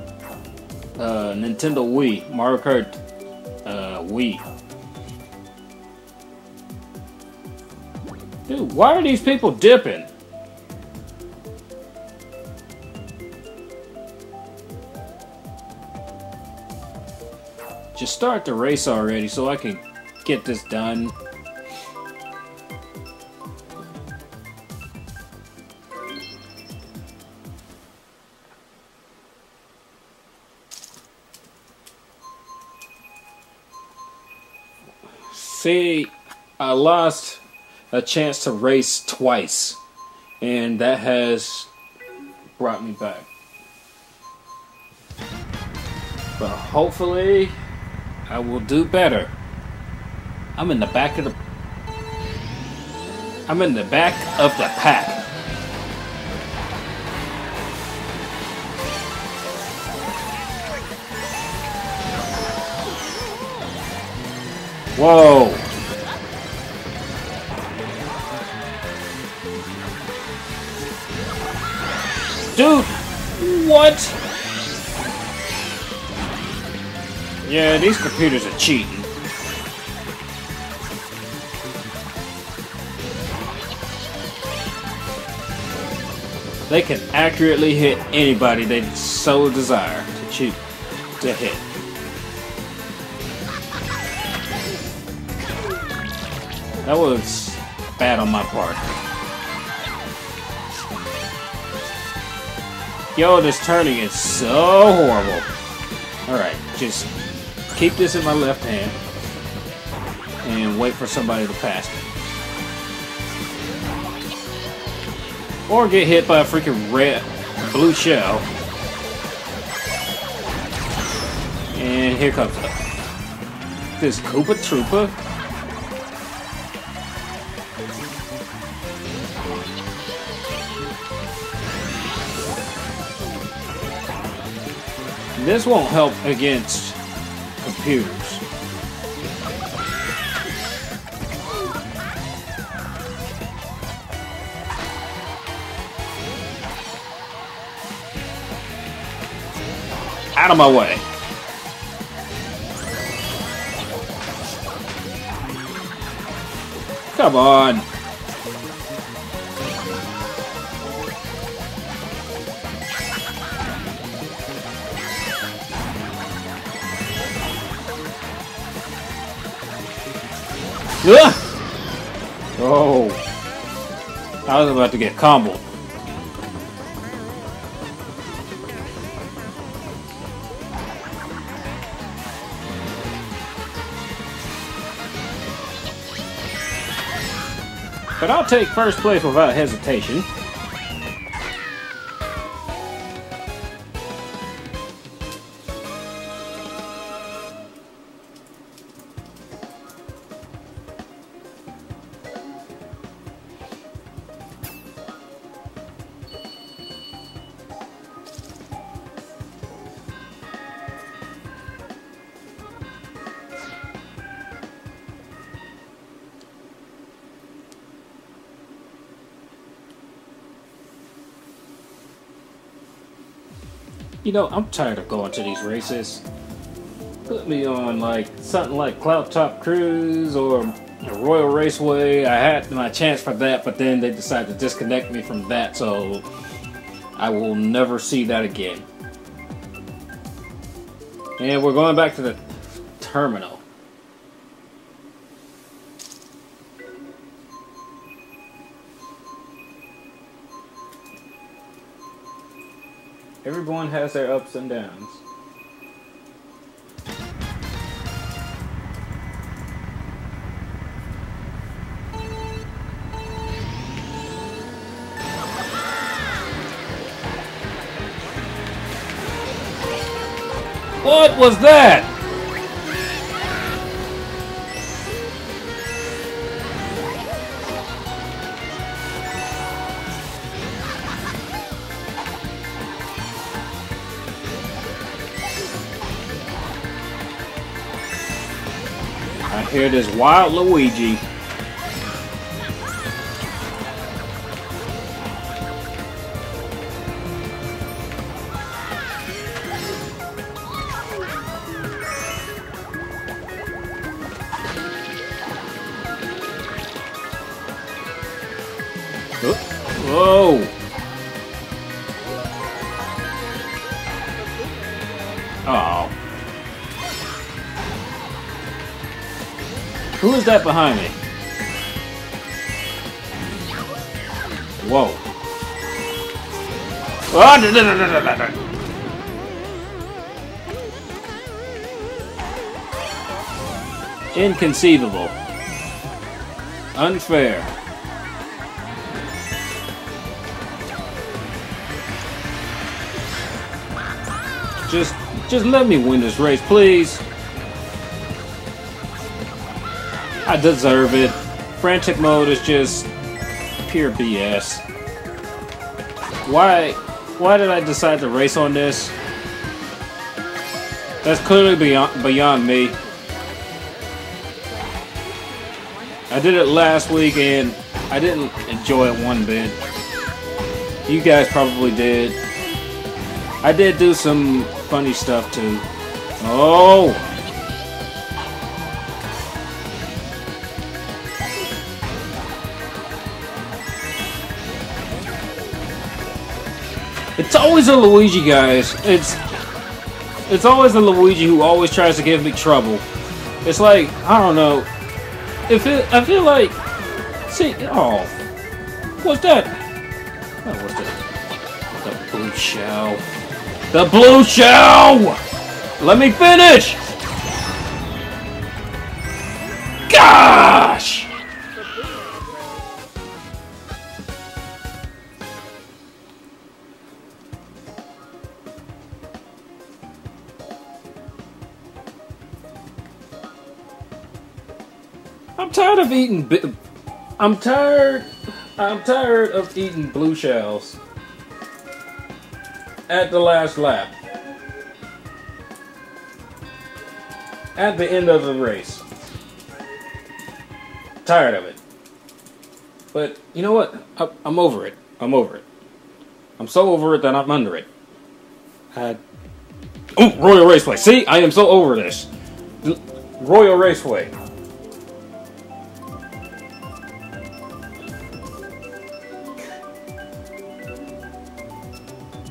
uh, Nintendo Wii, Mario Kart uh, Wii. Dude, why are these people dipping? Just start the race already so I can get this done. See, I lost a chance to race twice, and that has brought me back. But hopefully, I will do better. I'm in the back of the... I'm in the back of the pack. Whoa! Dude! What? Yeah, these computers are cheating. They can accurately hit anybody they so desire to cheat to hit. That was bad on my part. Yo, this turning is so horrible. Alright, just keep this in my left hand and wait for somebody to pass me. Or get hit by a freaking red blue shell. And here comes it. This Koopa Troopa. This won't help against computers. Out of my way. Come on. Ugh! Oh. I was about to get comboed. But I'll take first place without hesitation. You know, I'm tired of going to these races. Put me on like something like Cloudtop Cruise or Royal Raceway. I had my chance for that, but then they decided to disconnect me from that, so I will never see that again. And we're going back to the terminal. Everyone has their ups and downs. What was that? Here it is, Wild Luigi. Whoa! Oh. Who is that behind me? Whoa. Oh, no, no, no, no, no, no. Inconceivable. Unfair. Just, just let me win this race, please. I deserve it. Frantic mode is just pure B S. Why, why did I decide to race on this? That's clearly beyond, beyond me. I did it last week and I didn't enjoy it one bit. You guys probably did. I did do some funny stuff too. Oh! It's always a Luigi, guys. It's it's always a Luigi who always tries to give me trouble. It's like, I don't know. If it, I feel like, see, oh, what's that? Oh, what's that? The blue shell. The blue shell. Let me finish. Gosh. I'm tired of eating bi I'm tired I'm tired of eating blue shells at the last lap at the end of the race. Tired of it. But you know what? I, I'm over it. I'm over it. I'm so over it that I'm under it. I Oh, Royal Raceway. See? I am so over this. Royal Raceway.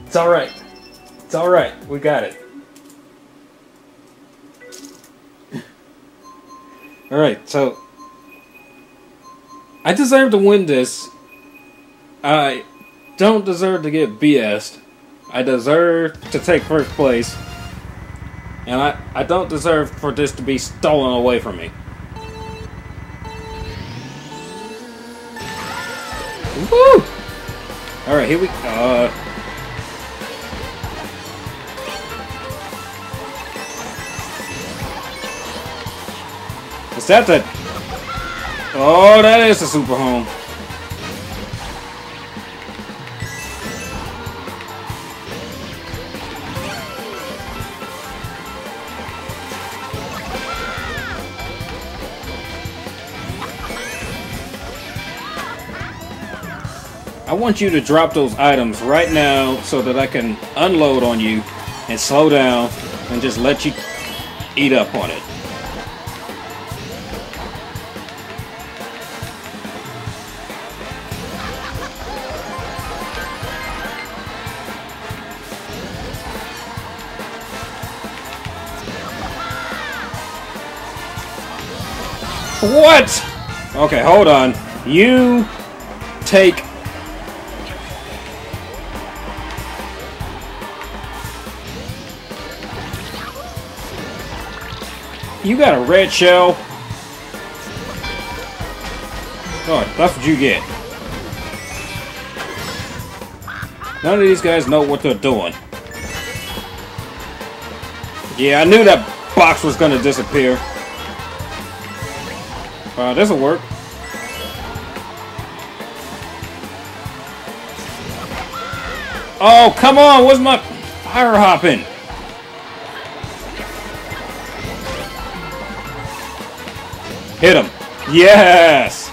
It's alright. It's alright. We got it. Alright, so I deserve to win this. I don't deserve to get B S'd. I deserve to take first place. And I, I don't deserve for this to be stolen away from me. Woo! Alright, here we go. Uh, is that the... Oh, that is the super home. I want you to drop those items right now so that I can unload on you and slow down and just let you eat up on it. What? Okay, hold on. You take... You got a red shell. Oh, that's what you get. None of these guys know what they're doing. Yeah, I knew that box was gonna disappear. Wow, this'll work. Oh, come on! Where's my fire hopping? Hit him. Yes!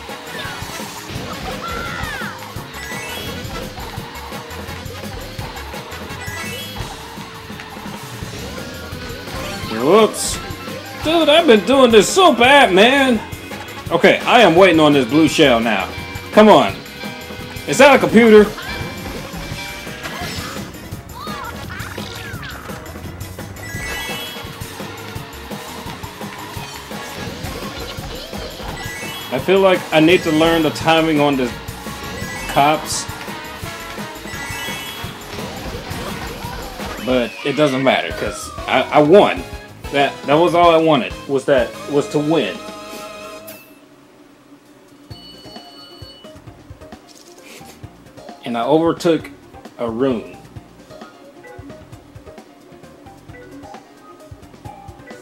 Whoops. Dude, I've been doing this so bad, man. Okay, I am waiting on this blue shell now. Come on. Is that a computer? I feel like I need to learn the timing on the cops. But it doesn't matter, because I, I won. That that was all I wanted, was that was to win. And I overtook a room.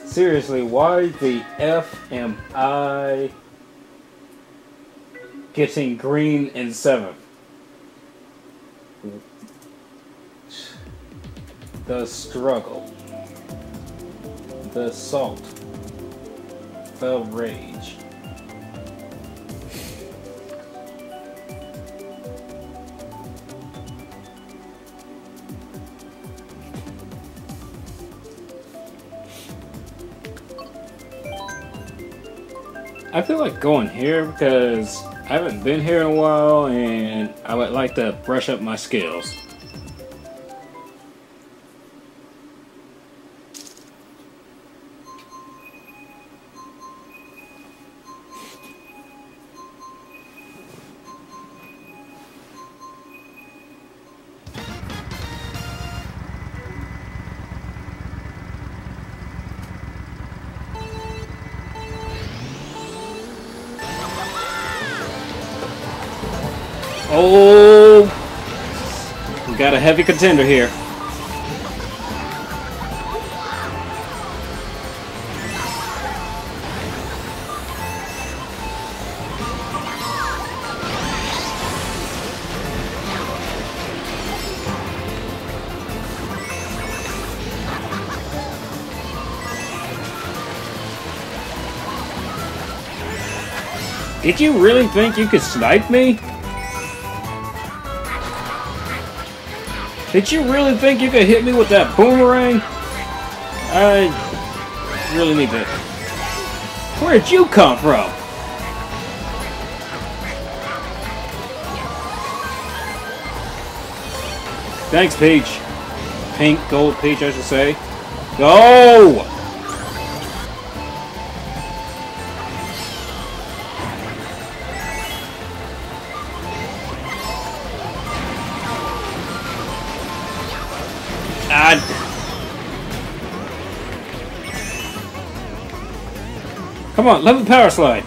Seriously, why the F am I getting green in seventh? The struggle. The salt. The rage. I feel like going here because I haven't been here in a while, and I would like to brush up my skills. Oh, we got a heavy contender here. Did you really think you could snipe me? Did you really think you could hit me with that boomerang? I really need to... Where'd you come from? Thanks, Peach. Pink, gold Peach, I should say. Go! Come on, level power slide.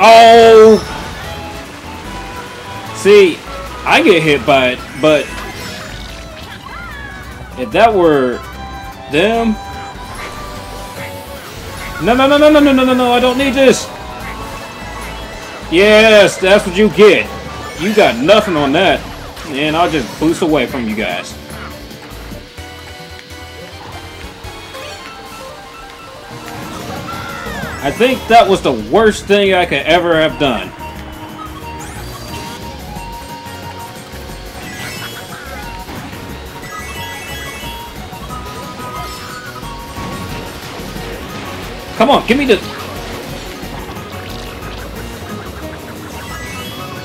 Oh! See, I get hit by it, but if that were them... No, no, no, no, no, no, no, no, no, I don't need this! Yes, that's what you get. You got nothing on that. And I'll just boost away from you guys. I think that was the worst thing I could ever have done. Come on, give me the...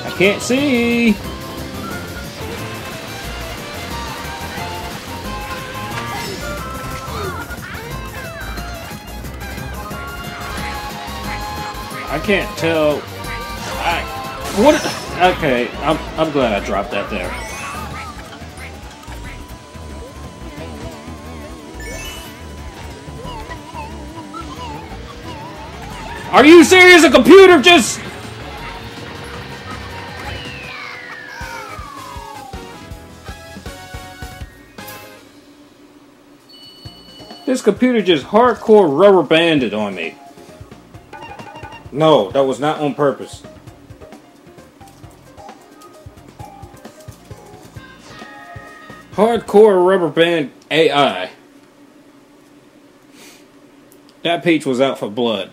I can't see. I can't tell. I what? Okay, I'm I'm glad I dropped that there. Are you serious? A computer just... This computer just hardcore rubber banded on me. No, that was not on purpose. Hardcore rubber band A I. That Peach was out for blood.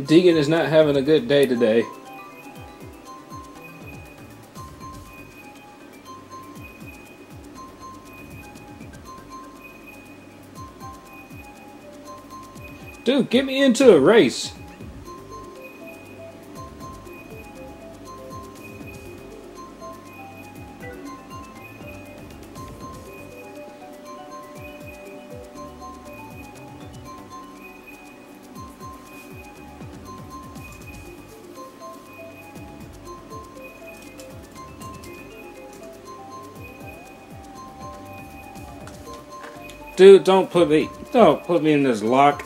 Deegan is not having a good day today. Dude, get me into a race. Dude, don't put me, don't put me in this lock.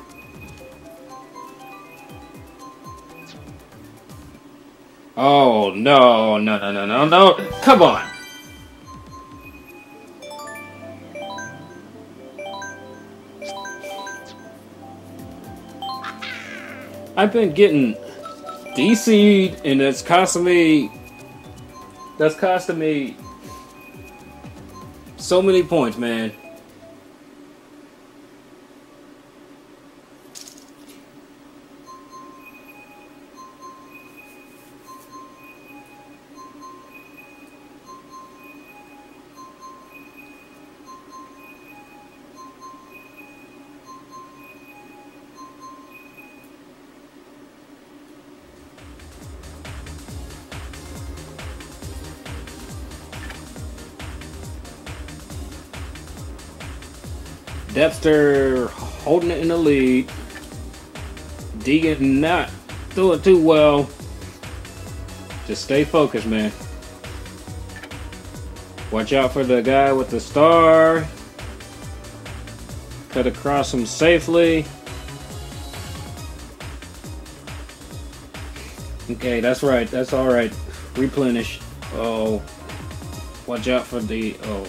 Oh, no, no, no, no, no, no. Come on. I've been getting D C'd and it's costing me, that's costing me so many points, man. Depster holding it in the lead. Deegan not doing too well. Just stay focused, man. Watch out for the guy with the star. Cut across him safely. Okay, that's right. That's all right. Replenish. Oh, watch out for the... Oh,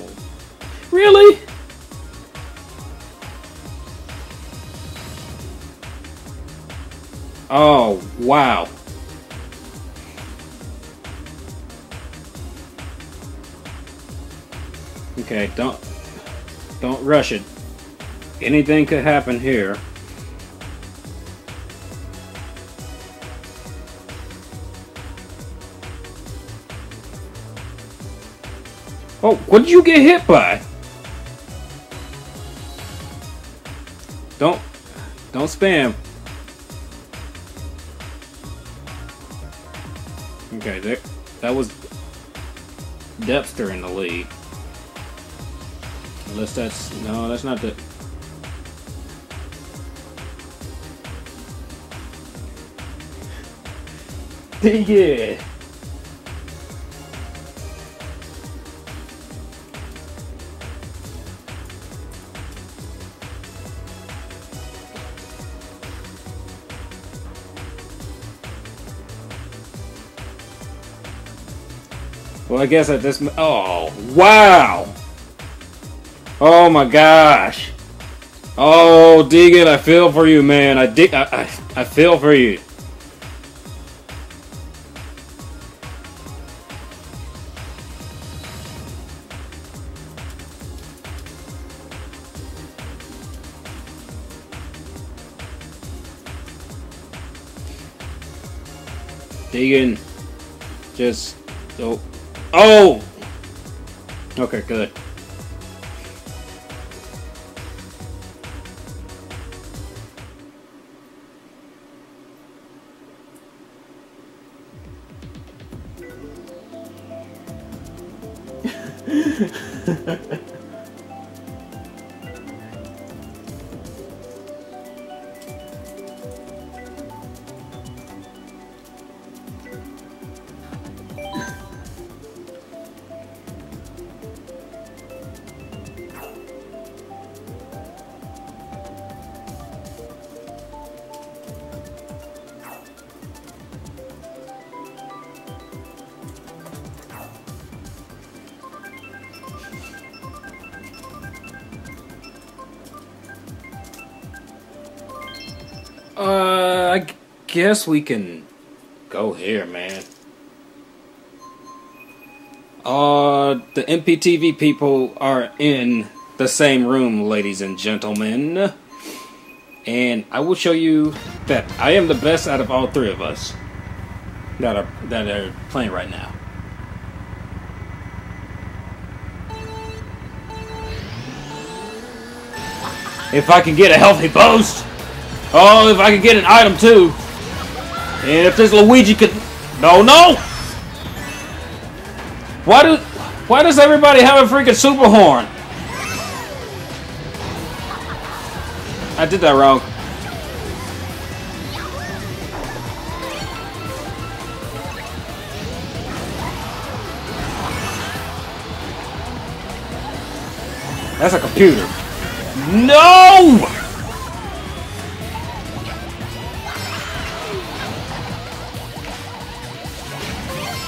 really? Oh, wow. Okay, don't don't rush it. Anything could happen here. Oh, what did you get hit by? Don't, don't spam. Okay, there, that was Depster in the lead. Unless that's, no, that's not the... Yeah! Well, I guess at this... Oh, wow! Oh my gosh! Oh, Deegan, I feel for you, man. I, dig I, I, I feel for you. Deegan, just... Oh. Oh! Okay, good. Uh, I guess we can go here, man. Uh, the M P T V people are in the same room, ladies and gentlemen. And I will show you that I am the best out of all three of us that are, that are playing right now. If I can get a healthy boost! Oh, if I could get an item too. And if this Luigi could... No, no! Why do... Why does everybody have a freaking super horn? I did that wrong. That's a computer. No!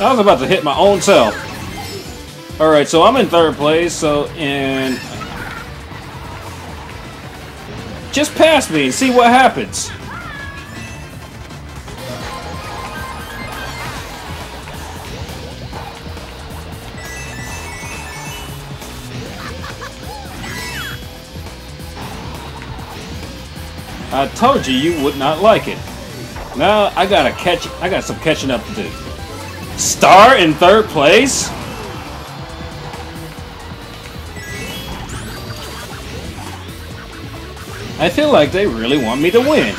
I was about to hit my own self. Alright, so I'm in third place, so, and... Just pass me and see what happens. I told you you would not like it. Now, I gotta catch... I got some catching up to do. Star in third place? I feel like they really want me to win.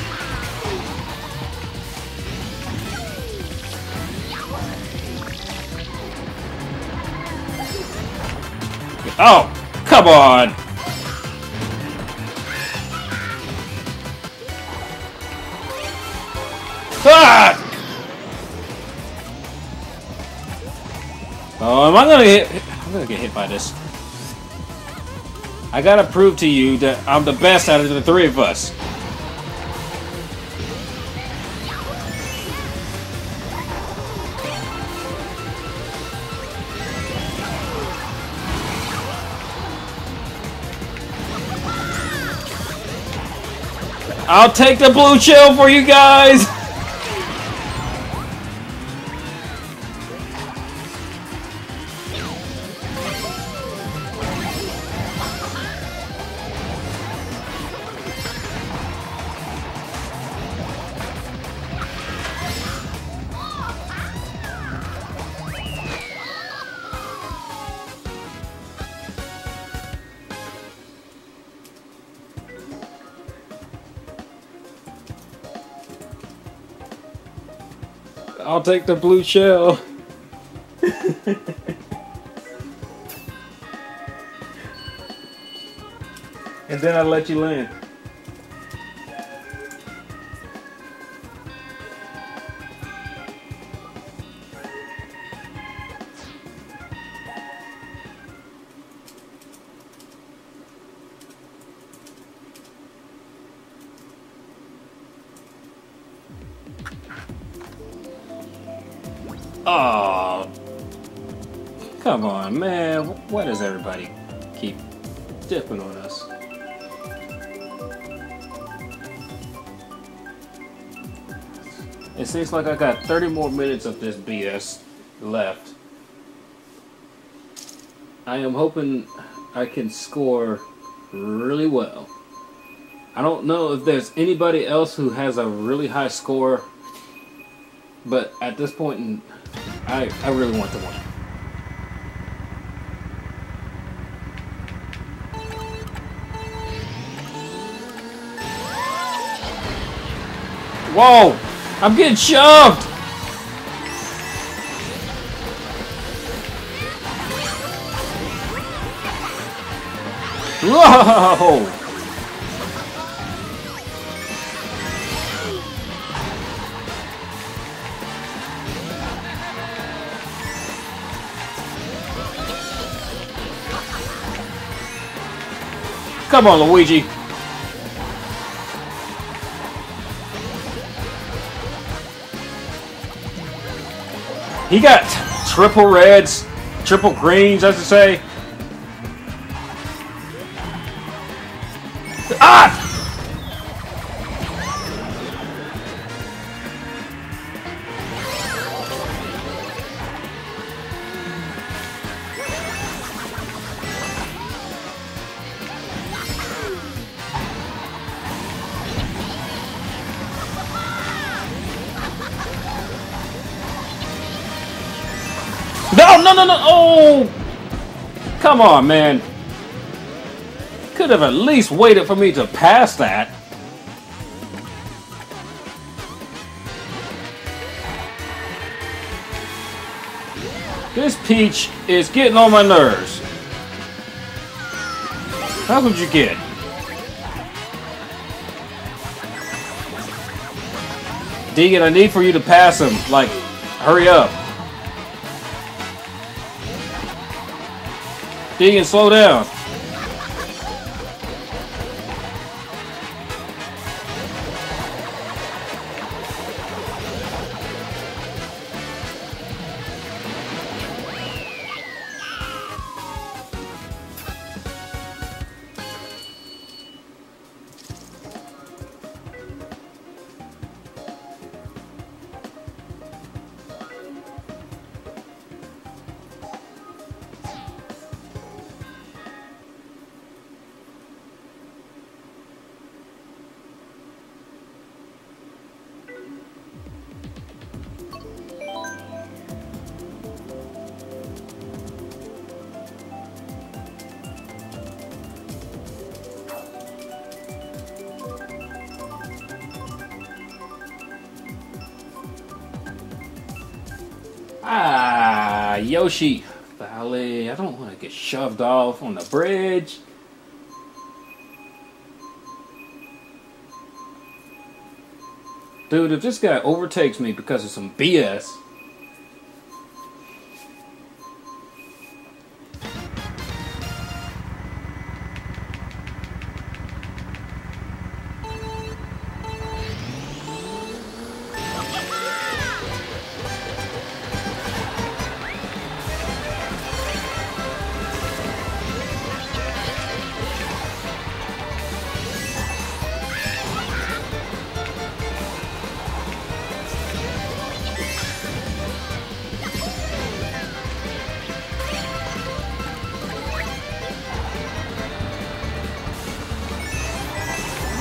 Oh, come on! Ah! Oh, am I gonna get hit? I'm gonna get hit by this. I gotta prove to you that I'm the best out of the three of us. I'll take the blue shell for you guys! I'll take the blue shell. And then I'll let you land. Oh, come on, man. Why does everybody keep dipping on us? It seems like I got thirty more minutes of this B S left. I am hoping I can score really well. I don't know if there's anybody else who has a really high score, but at this point in I, I really want to win. Whoa! I'm getting shoved! Whoa! Come on, Luigi. He got triple reds, triple greens, I should say. Ah! No, no, no, no, oh! Come on, man. Could have at least waited for me to pass that. This Peach is getting on my nerves. That's what you get. Deegan, I need for you to pass him. Like, hurry up. Deegan, slow down. Ah, Yoshi Valley. I don't want to get shoved off on the bridge. Dude, if this guy overtakes me because of some B S.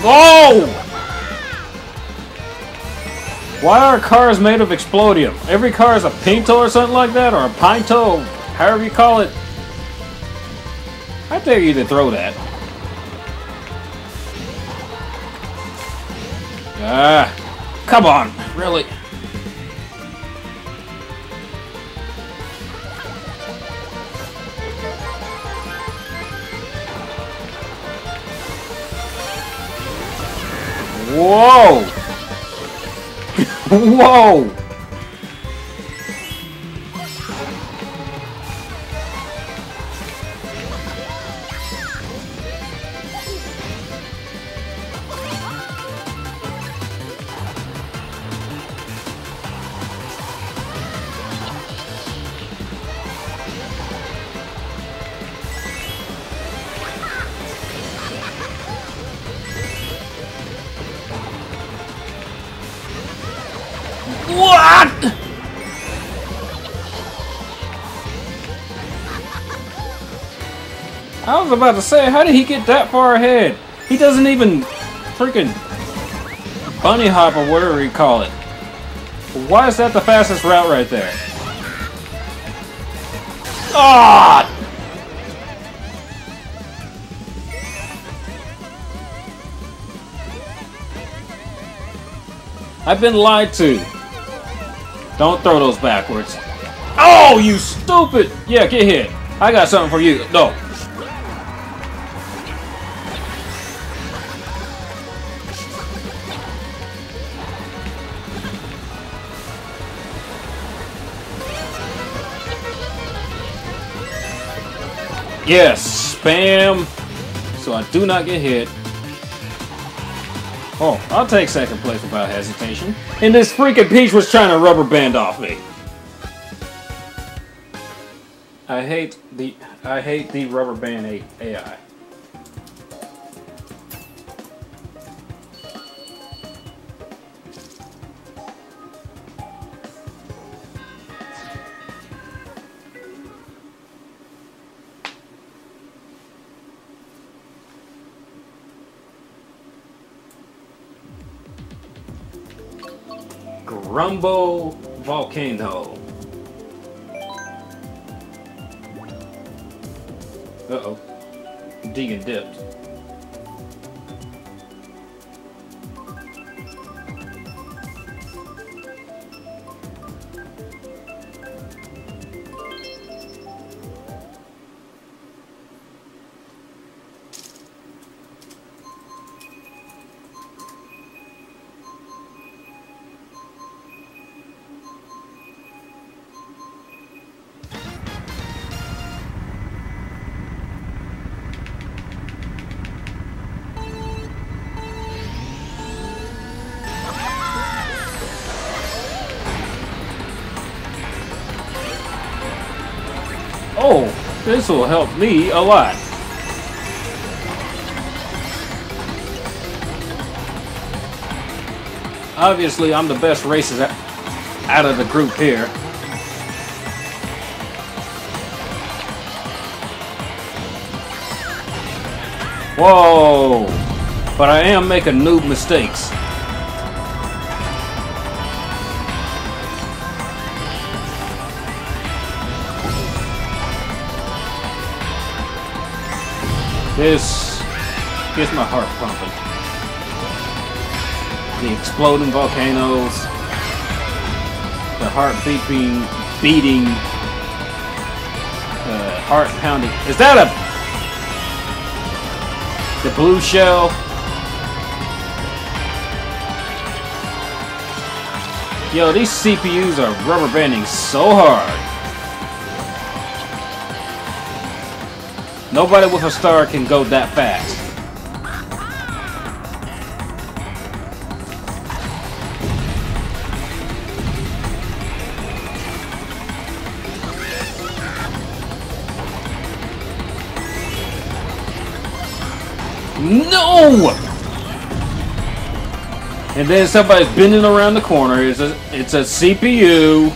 Whoa! Why are cars made of explodium? Every car is a Pinto or something like that, or a Pinto, however you call it. I dare you to throw that. Ah, come on, really? Whoa! Whoa! I was about to say, how did he get that far ahead? He doesn't even freaking bunny hop or whatever you call it. Why is that the fastest route right there? Ah! I've been lied to. Don't throw those backwards. Oh, you stupid! Yeah, get hit. I got something for you. No. Yes, spam, so I do not get hit. Oh, I'll take second place without hesitation. And this freaking Peach was trying to rubber band off me. I hate the I hate the rubber band A I. Grumble Volcano. Uh-oh. Deegan dipped. Oh, this will help me a lot. Obviously, I'm the best racer out of the group here. Whoa! But I am making noob mistakes. This gets my heart pumping. The exploding volcanoes, the heart beeping, beating, uh, heart pounding. Is that a... the blue shell? Yo, these C P Us are rubber banding so hard. Nobody with a star can go that fast. No! And then somebody's bending around the corner. It's a, it's a C P U.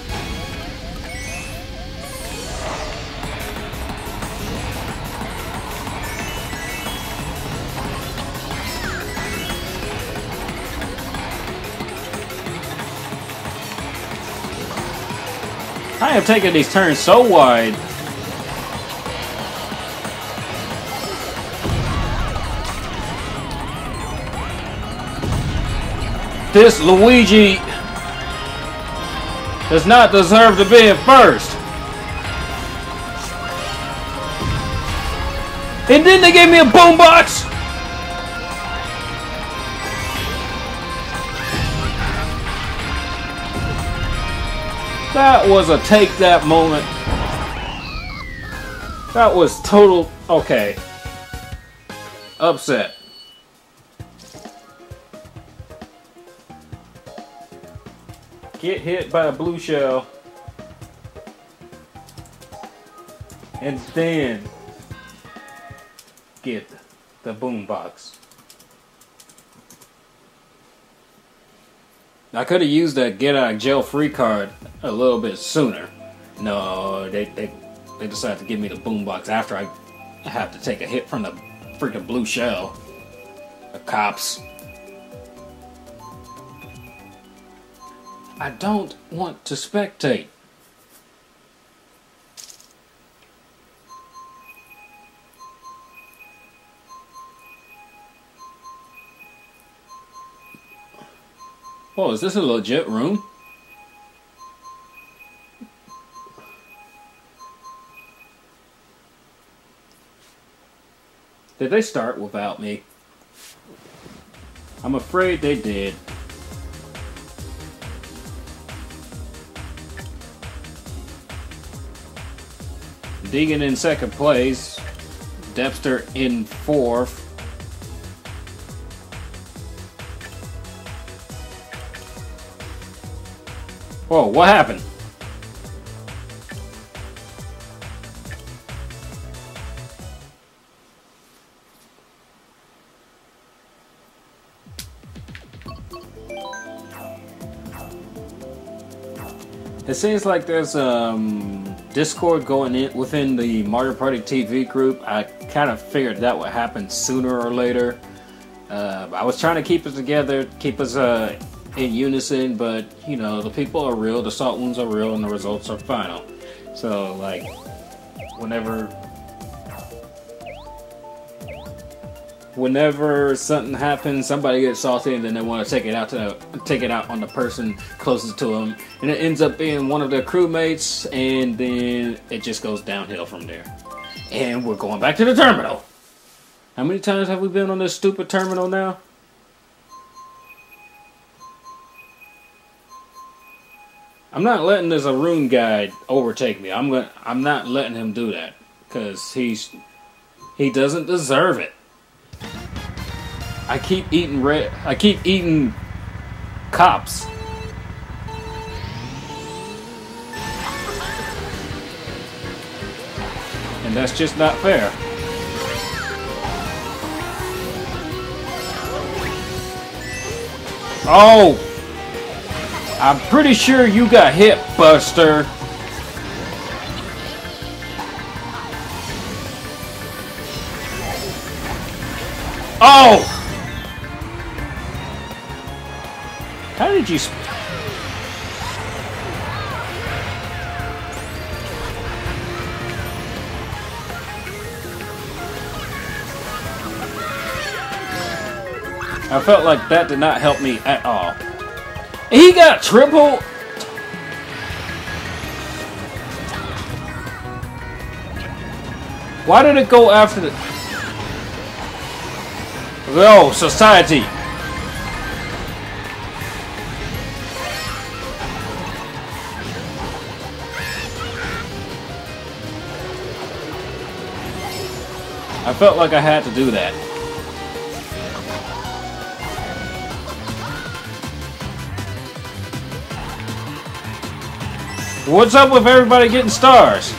I am taking these turns so wide. This Luigi does not deserve to be in first. And then they gave me a boombox. That was a take that moment. That was total... okay. Upset. Get hit by a blue shell. And then... get the boombox. I could have used that get out of jail free card a little bit sooner. No, they, they, they decided to give me the boombox after I have to take a hit from the freaking blue shell. The cops. I don't want to spectate. Whoa, is this a legit room? Did they start without me? I'm afraid they did. Deegan in second place. Depster in fourth. Whoa, what happened? It seems like there's um, Discord going in within the Mario Party T V group. I kind of figured that would happen sooner or later. Uh, I was trying to keep us together, keep us uh, in unison, but you know, the people are real, the salt wounds are real, and the results are final. So like whenever whenever something happens, somebody gets salty and then they want to take it out to the, take it out on the person closest to them, and it ends up being one of their crewmates, and then it just goes downhill from there. And we're going back to the terminal. How many times have we been on this stupid terminal now? I'm not letting this Arun guy overtake me. I'm gonna, I'm not letting him do that, cause he's, he doesn't deserve it. I keep eating red. I keep eating cops. And that's just not fair. Oh! I'm pretty sure you got hit, Buster. Oh! How did you... sp- I felt like that did not help me at all. He got triple. Why did it go after the... oh, society. I felt like I had to do that. What's up with everybody getting stars?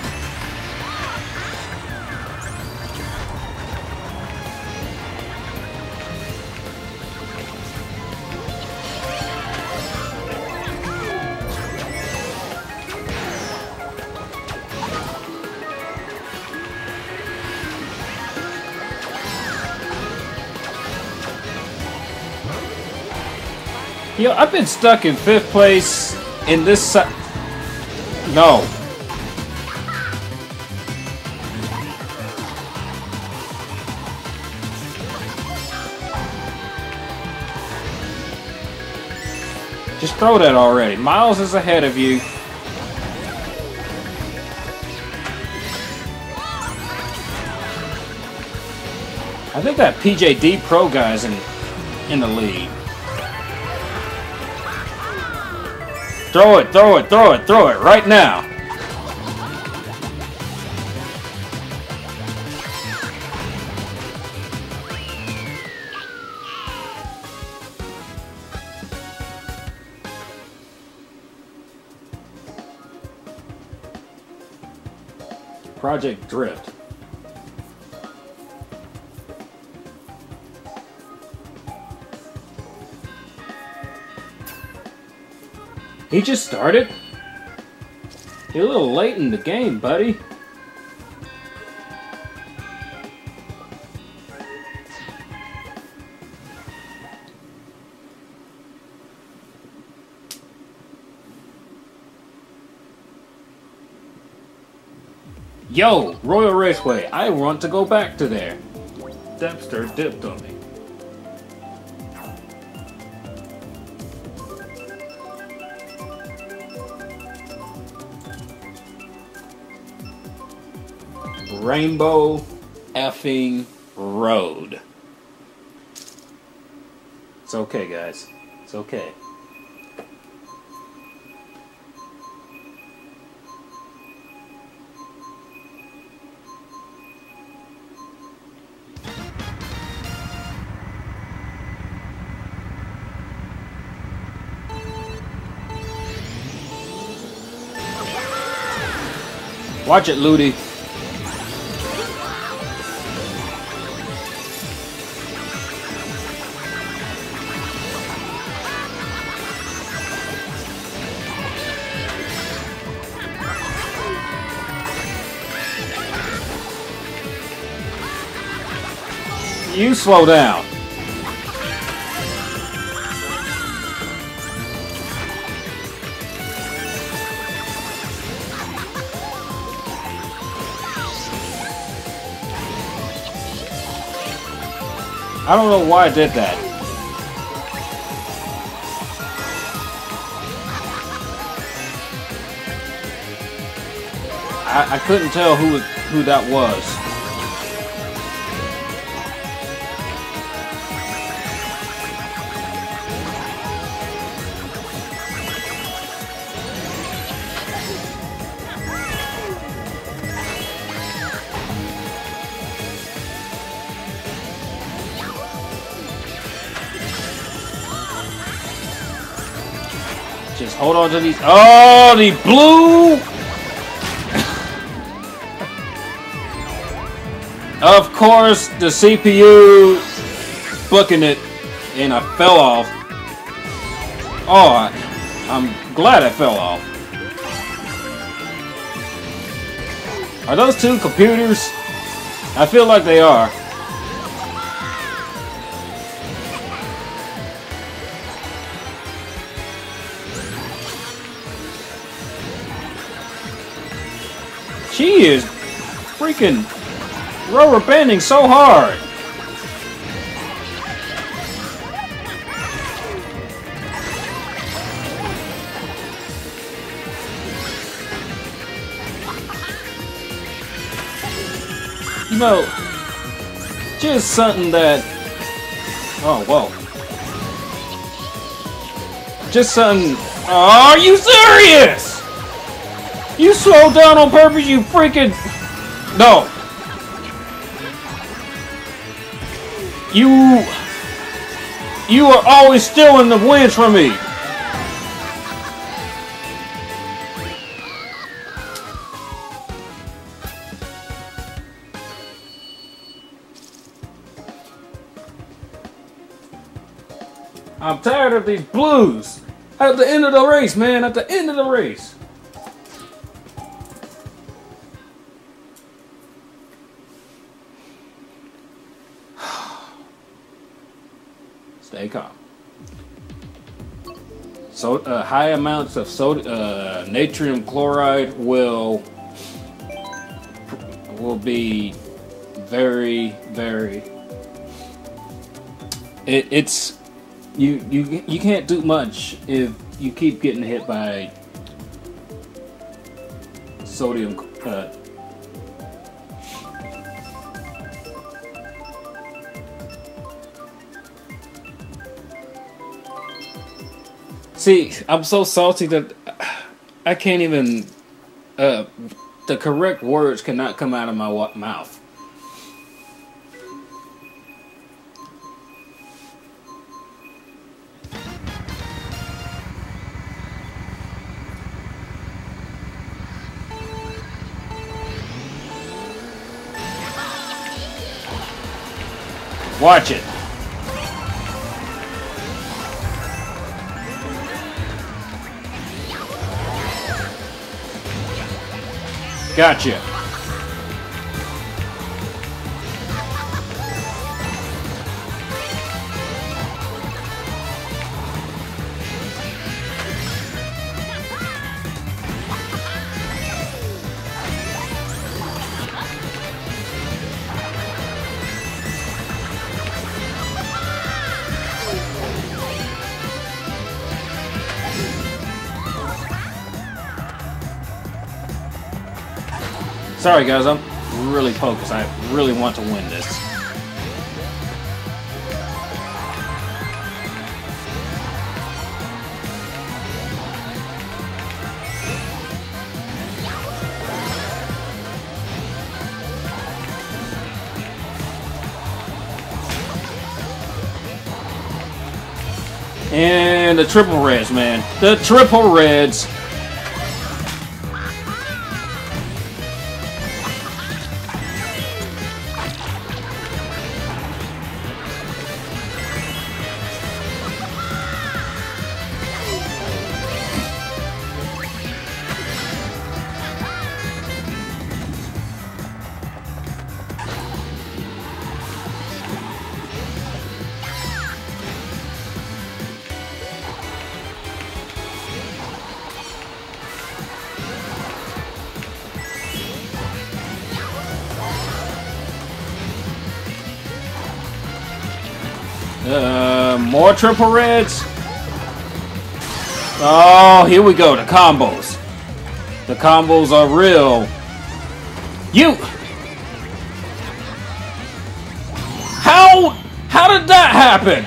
Yo, I've been stuck in fifth place in this si- no. Just throw that already. Miles is ahead of you. I think that P J D Pro guy's in in the lead. Throw it, throw it, throw it, throw it right now. Project Drift. He just started? You're a little late in the game, buddy. Yo, Royal Raceway, I want to go back to there. Dempster dipped on me. Rainbow effing road. It's okay, guys. It's okay. Watch it, Ludi. You slow down. I don't know why I did that. I, I couldn't tell who who that was. Just hold on to these. Oh, the blue! Of course, the C P U booking it, and I fell off. Oh, I, I'm glad I fell off. Are those two computers? I feel like they are. She is freaking rubber banding so hard. You know, just something that, oh, whoa. Just something, oh, are you serious? You slowed down on purpose, you freaking... No. You... You are always stealing the wins from me. I'm tired of these blues. At the end of the race, man. At the end of the race. Stay calm. So uh, high amounts of sodium, uh, natrium chloride will will be very, very. It, it's you you you can't do much if you keep getting hit by sodium. Uh, See, I'm so salty that I can't even, uh, the correct words cannot come out of my wa- mouth. Watch it. Gotcha. Sorry guys, I'm really focused. I really want to win this. And the triple reds, man. The triple reds. Uh, more triple reds. Oh, here we go. The combos. The combos are real. You. How? How did that happen?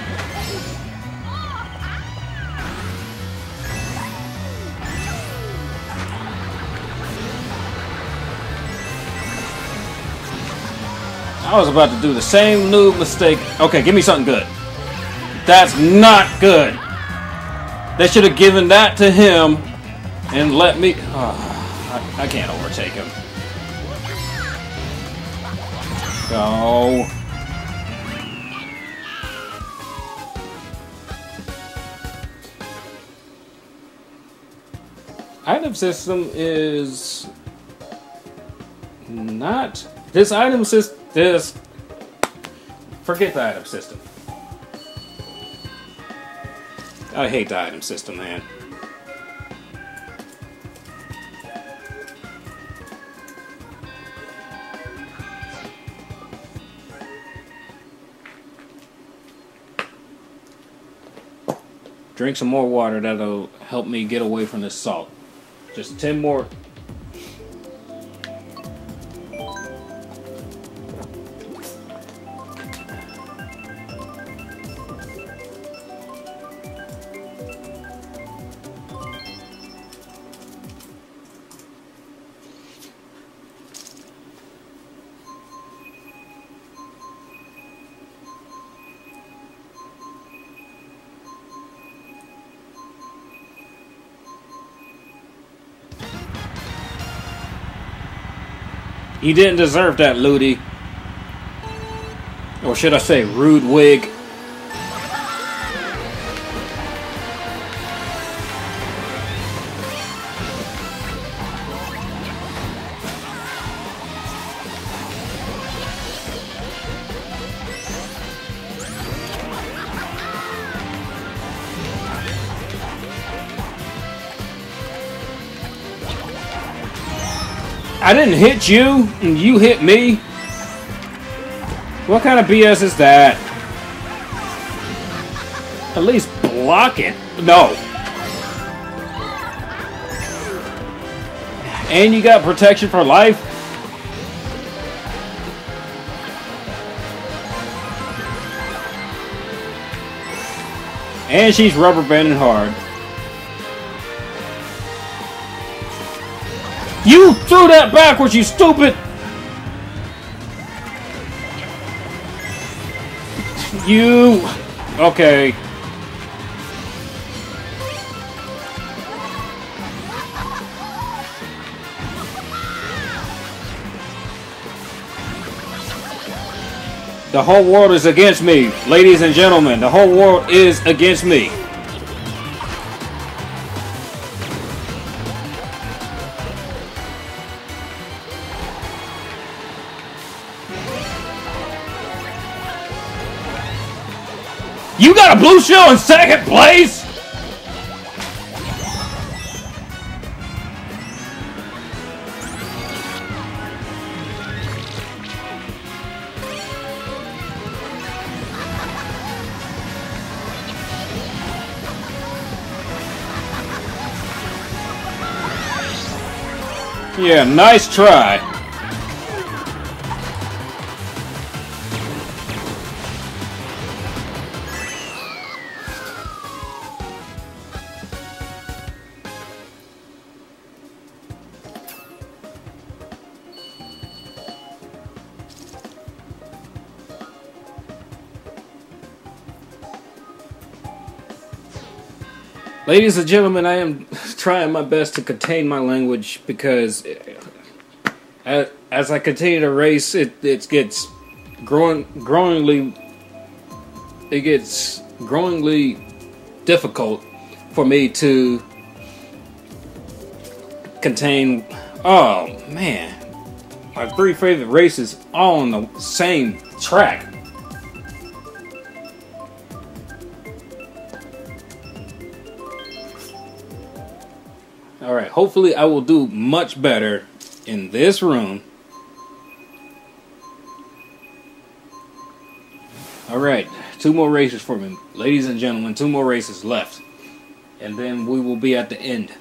I was about to do the same noob mistake. Okay, give me something good. That's not good. They should have given that to him and let me... Oh, I, I can't overtake him. Go. Item system is... Not... This item system... This... Forget the item system. I hate the item system, man. Drink some more water. That'll help me get away from this salt. Just ten more. He didn't deserve that, Ludi. Or should I say, Rude Wig. I didn't hit you, and you hit me? What kind of B S is that? At least block it. No. And you got protection for life? And she's rubber banding hard. You threw that backwards, you stupid! You... Okay. The whole world is against me, ladies and gentlemen. The whole world is against me. You got a blue shell in second place? Yeah, nice try. Ladies and gentlemen, I am trying my best to contain my language because as I continue to race, it, it gets growing, growingly, it gets growingly difficult for me to contain. Oh man, my three favorite races all on the same track. Alright, hopefully I will do much better in this room. Alright, two more races for me. Ladies and gentlemen, two more races left. And then we will be at the end.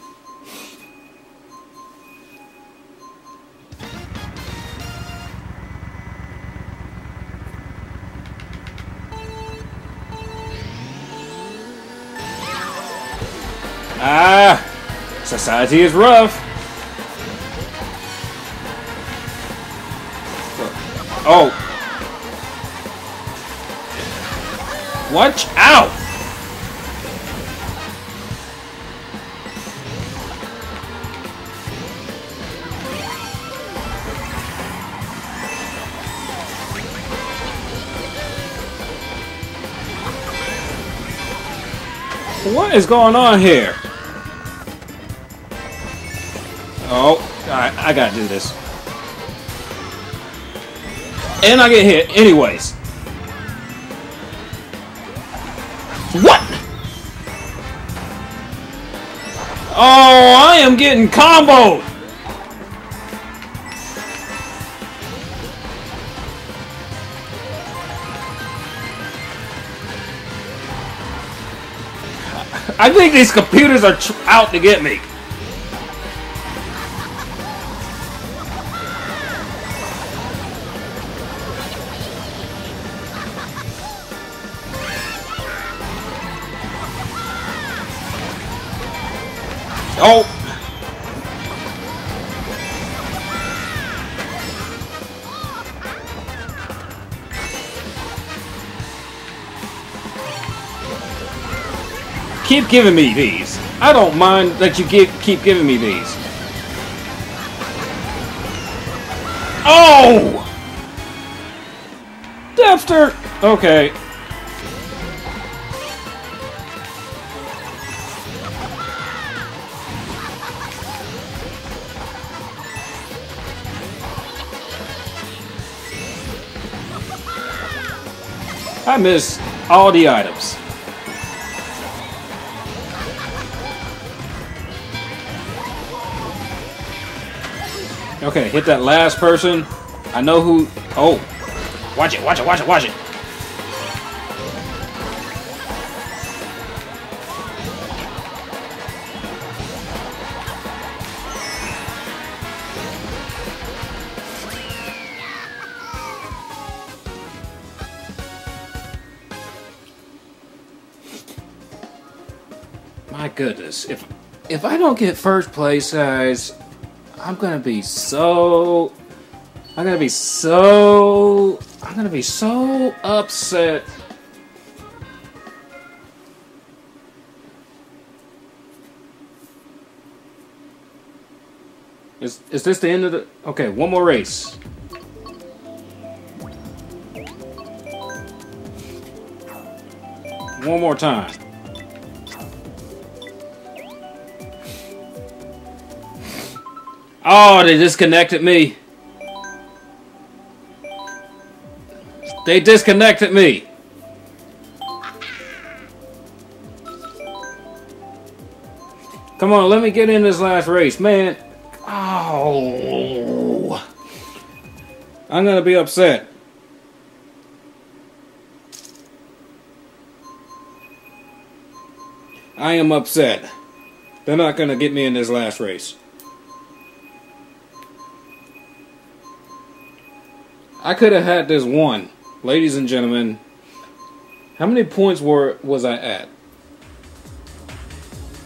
Ah! Society is rough. Oh. Watch out. What is going on here? Oh, alright, I gotta do this. And I get hit, anyways. What? Oh, I am getting comboed! I think these computers are tr- out to get me. Oh! Keep giving me these. I don't mind that you give, keep giving me these. Oh! Defter! Okay. I missed all the items. Okay, hit that last person. I know who. Oh, watch it, watch it, watch it, watch it. My goodness, if if I don't get first place, guys, I'm gonna be so... I'm gonna be so... I'm gonna be so upset. Is, is this the end of the... Okay, one more race. One more time. Oh, they disconnected me. They disconnected me. Come on, let me get in this last race, man. Oh, I'm gonna be upset. I am upset. They're not gonna get me in this last race. I could have had this one. Ladies and gentlemen, how many points were was I at?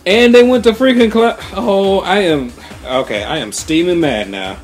And they went to freaking cloud. Oh, I am... Okay, I am steaming mad now.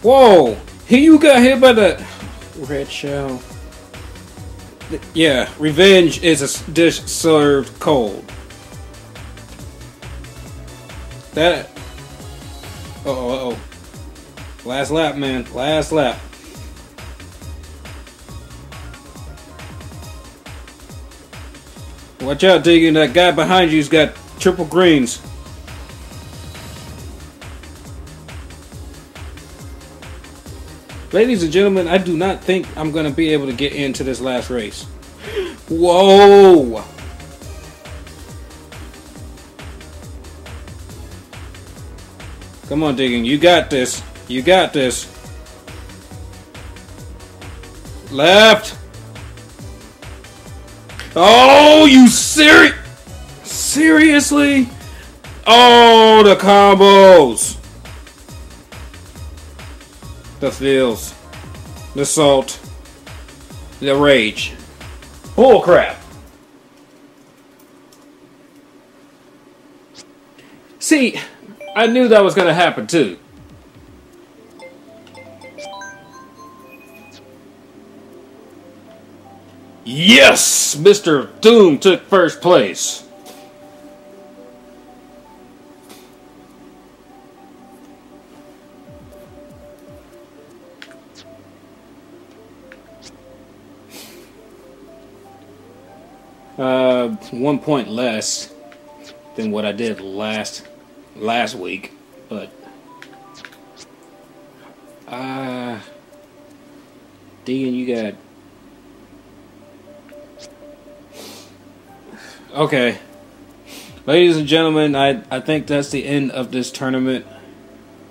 Whoa! He you got hit by the red shell. Yeah, revenge is a dish served cold. That. Uh oh, uh oh. Last lap, man. Last lap. Watch out, Diggy. That guy behind you's got triple greens. Ladies and gentlemen, I do not think I'm going to be able to get into this last race. Whoa! Come on, Digging. You got this. You got this. Left! Oh, you seri- Seriously? Oh, the combos! The feels, the salt, the rage. Bull crap. See, I knew that was gonna happen too. Yes, Mister Doom took first place. Uh, one point less than what I did last last week, but uh, Dean, you got okay. Ladies and gentlemen, I I think that's the end of this tournament.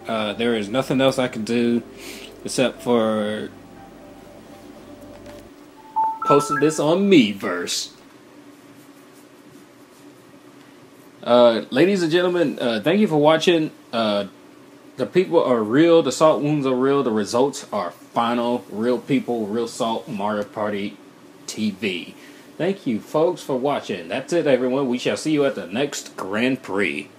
Uh, there is nothing else I can do except for posting this on Miiverse. Uh, ladies and gentlemen, uh, thank you for watching. Uh, the people are real. The salt wounds are real. The results are final. Real people, real salt, Mario Party T V. Thank you, folks, for watching. That's it, everyone. We shall see you at the next Grand Prix.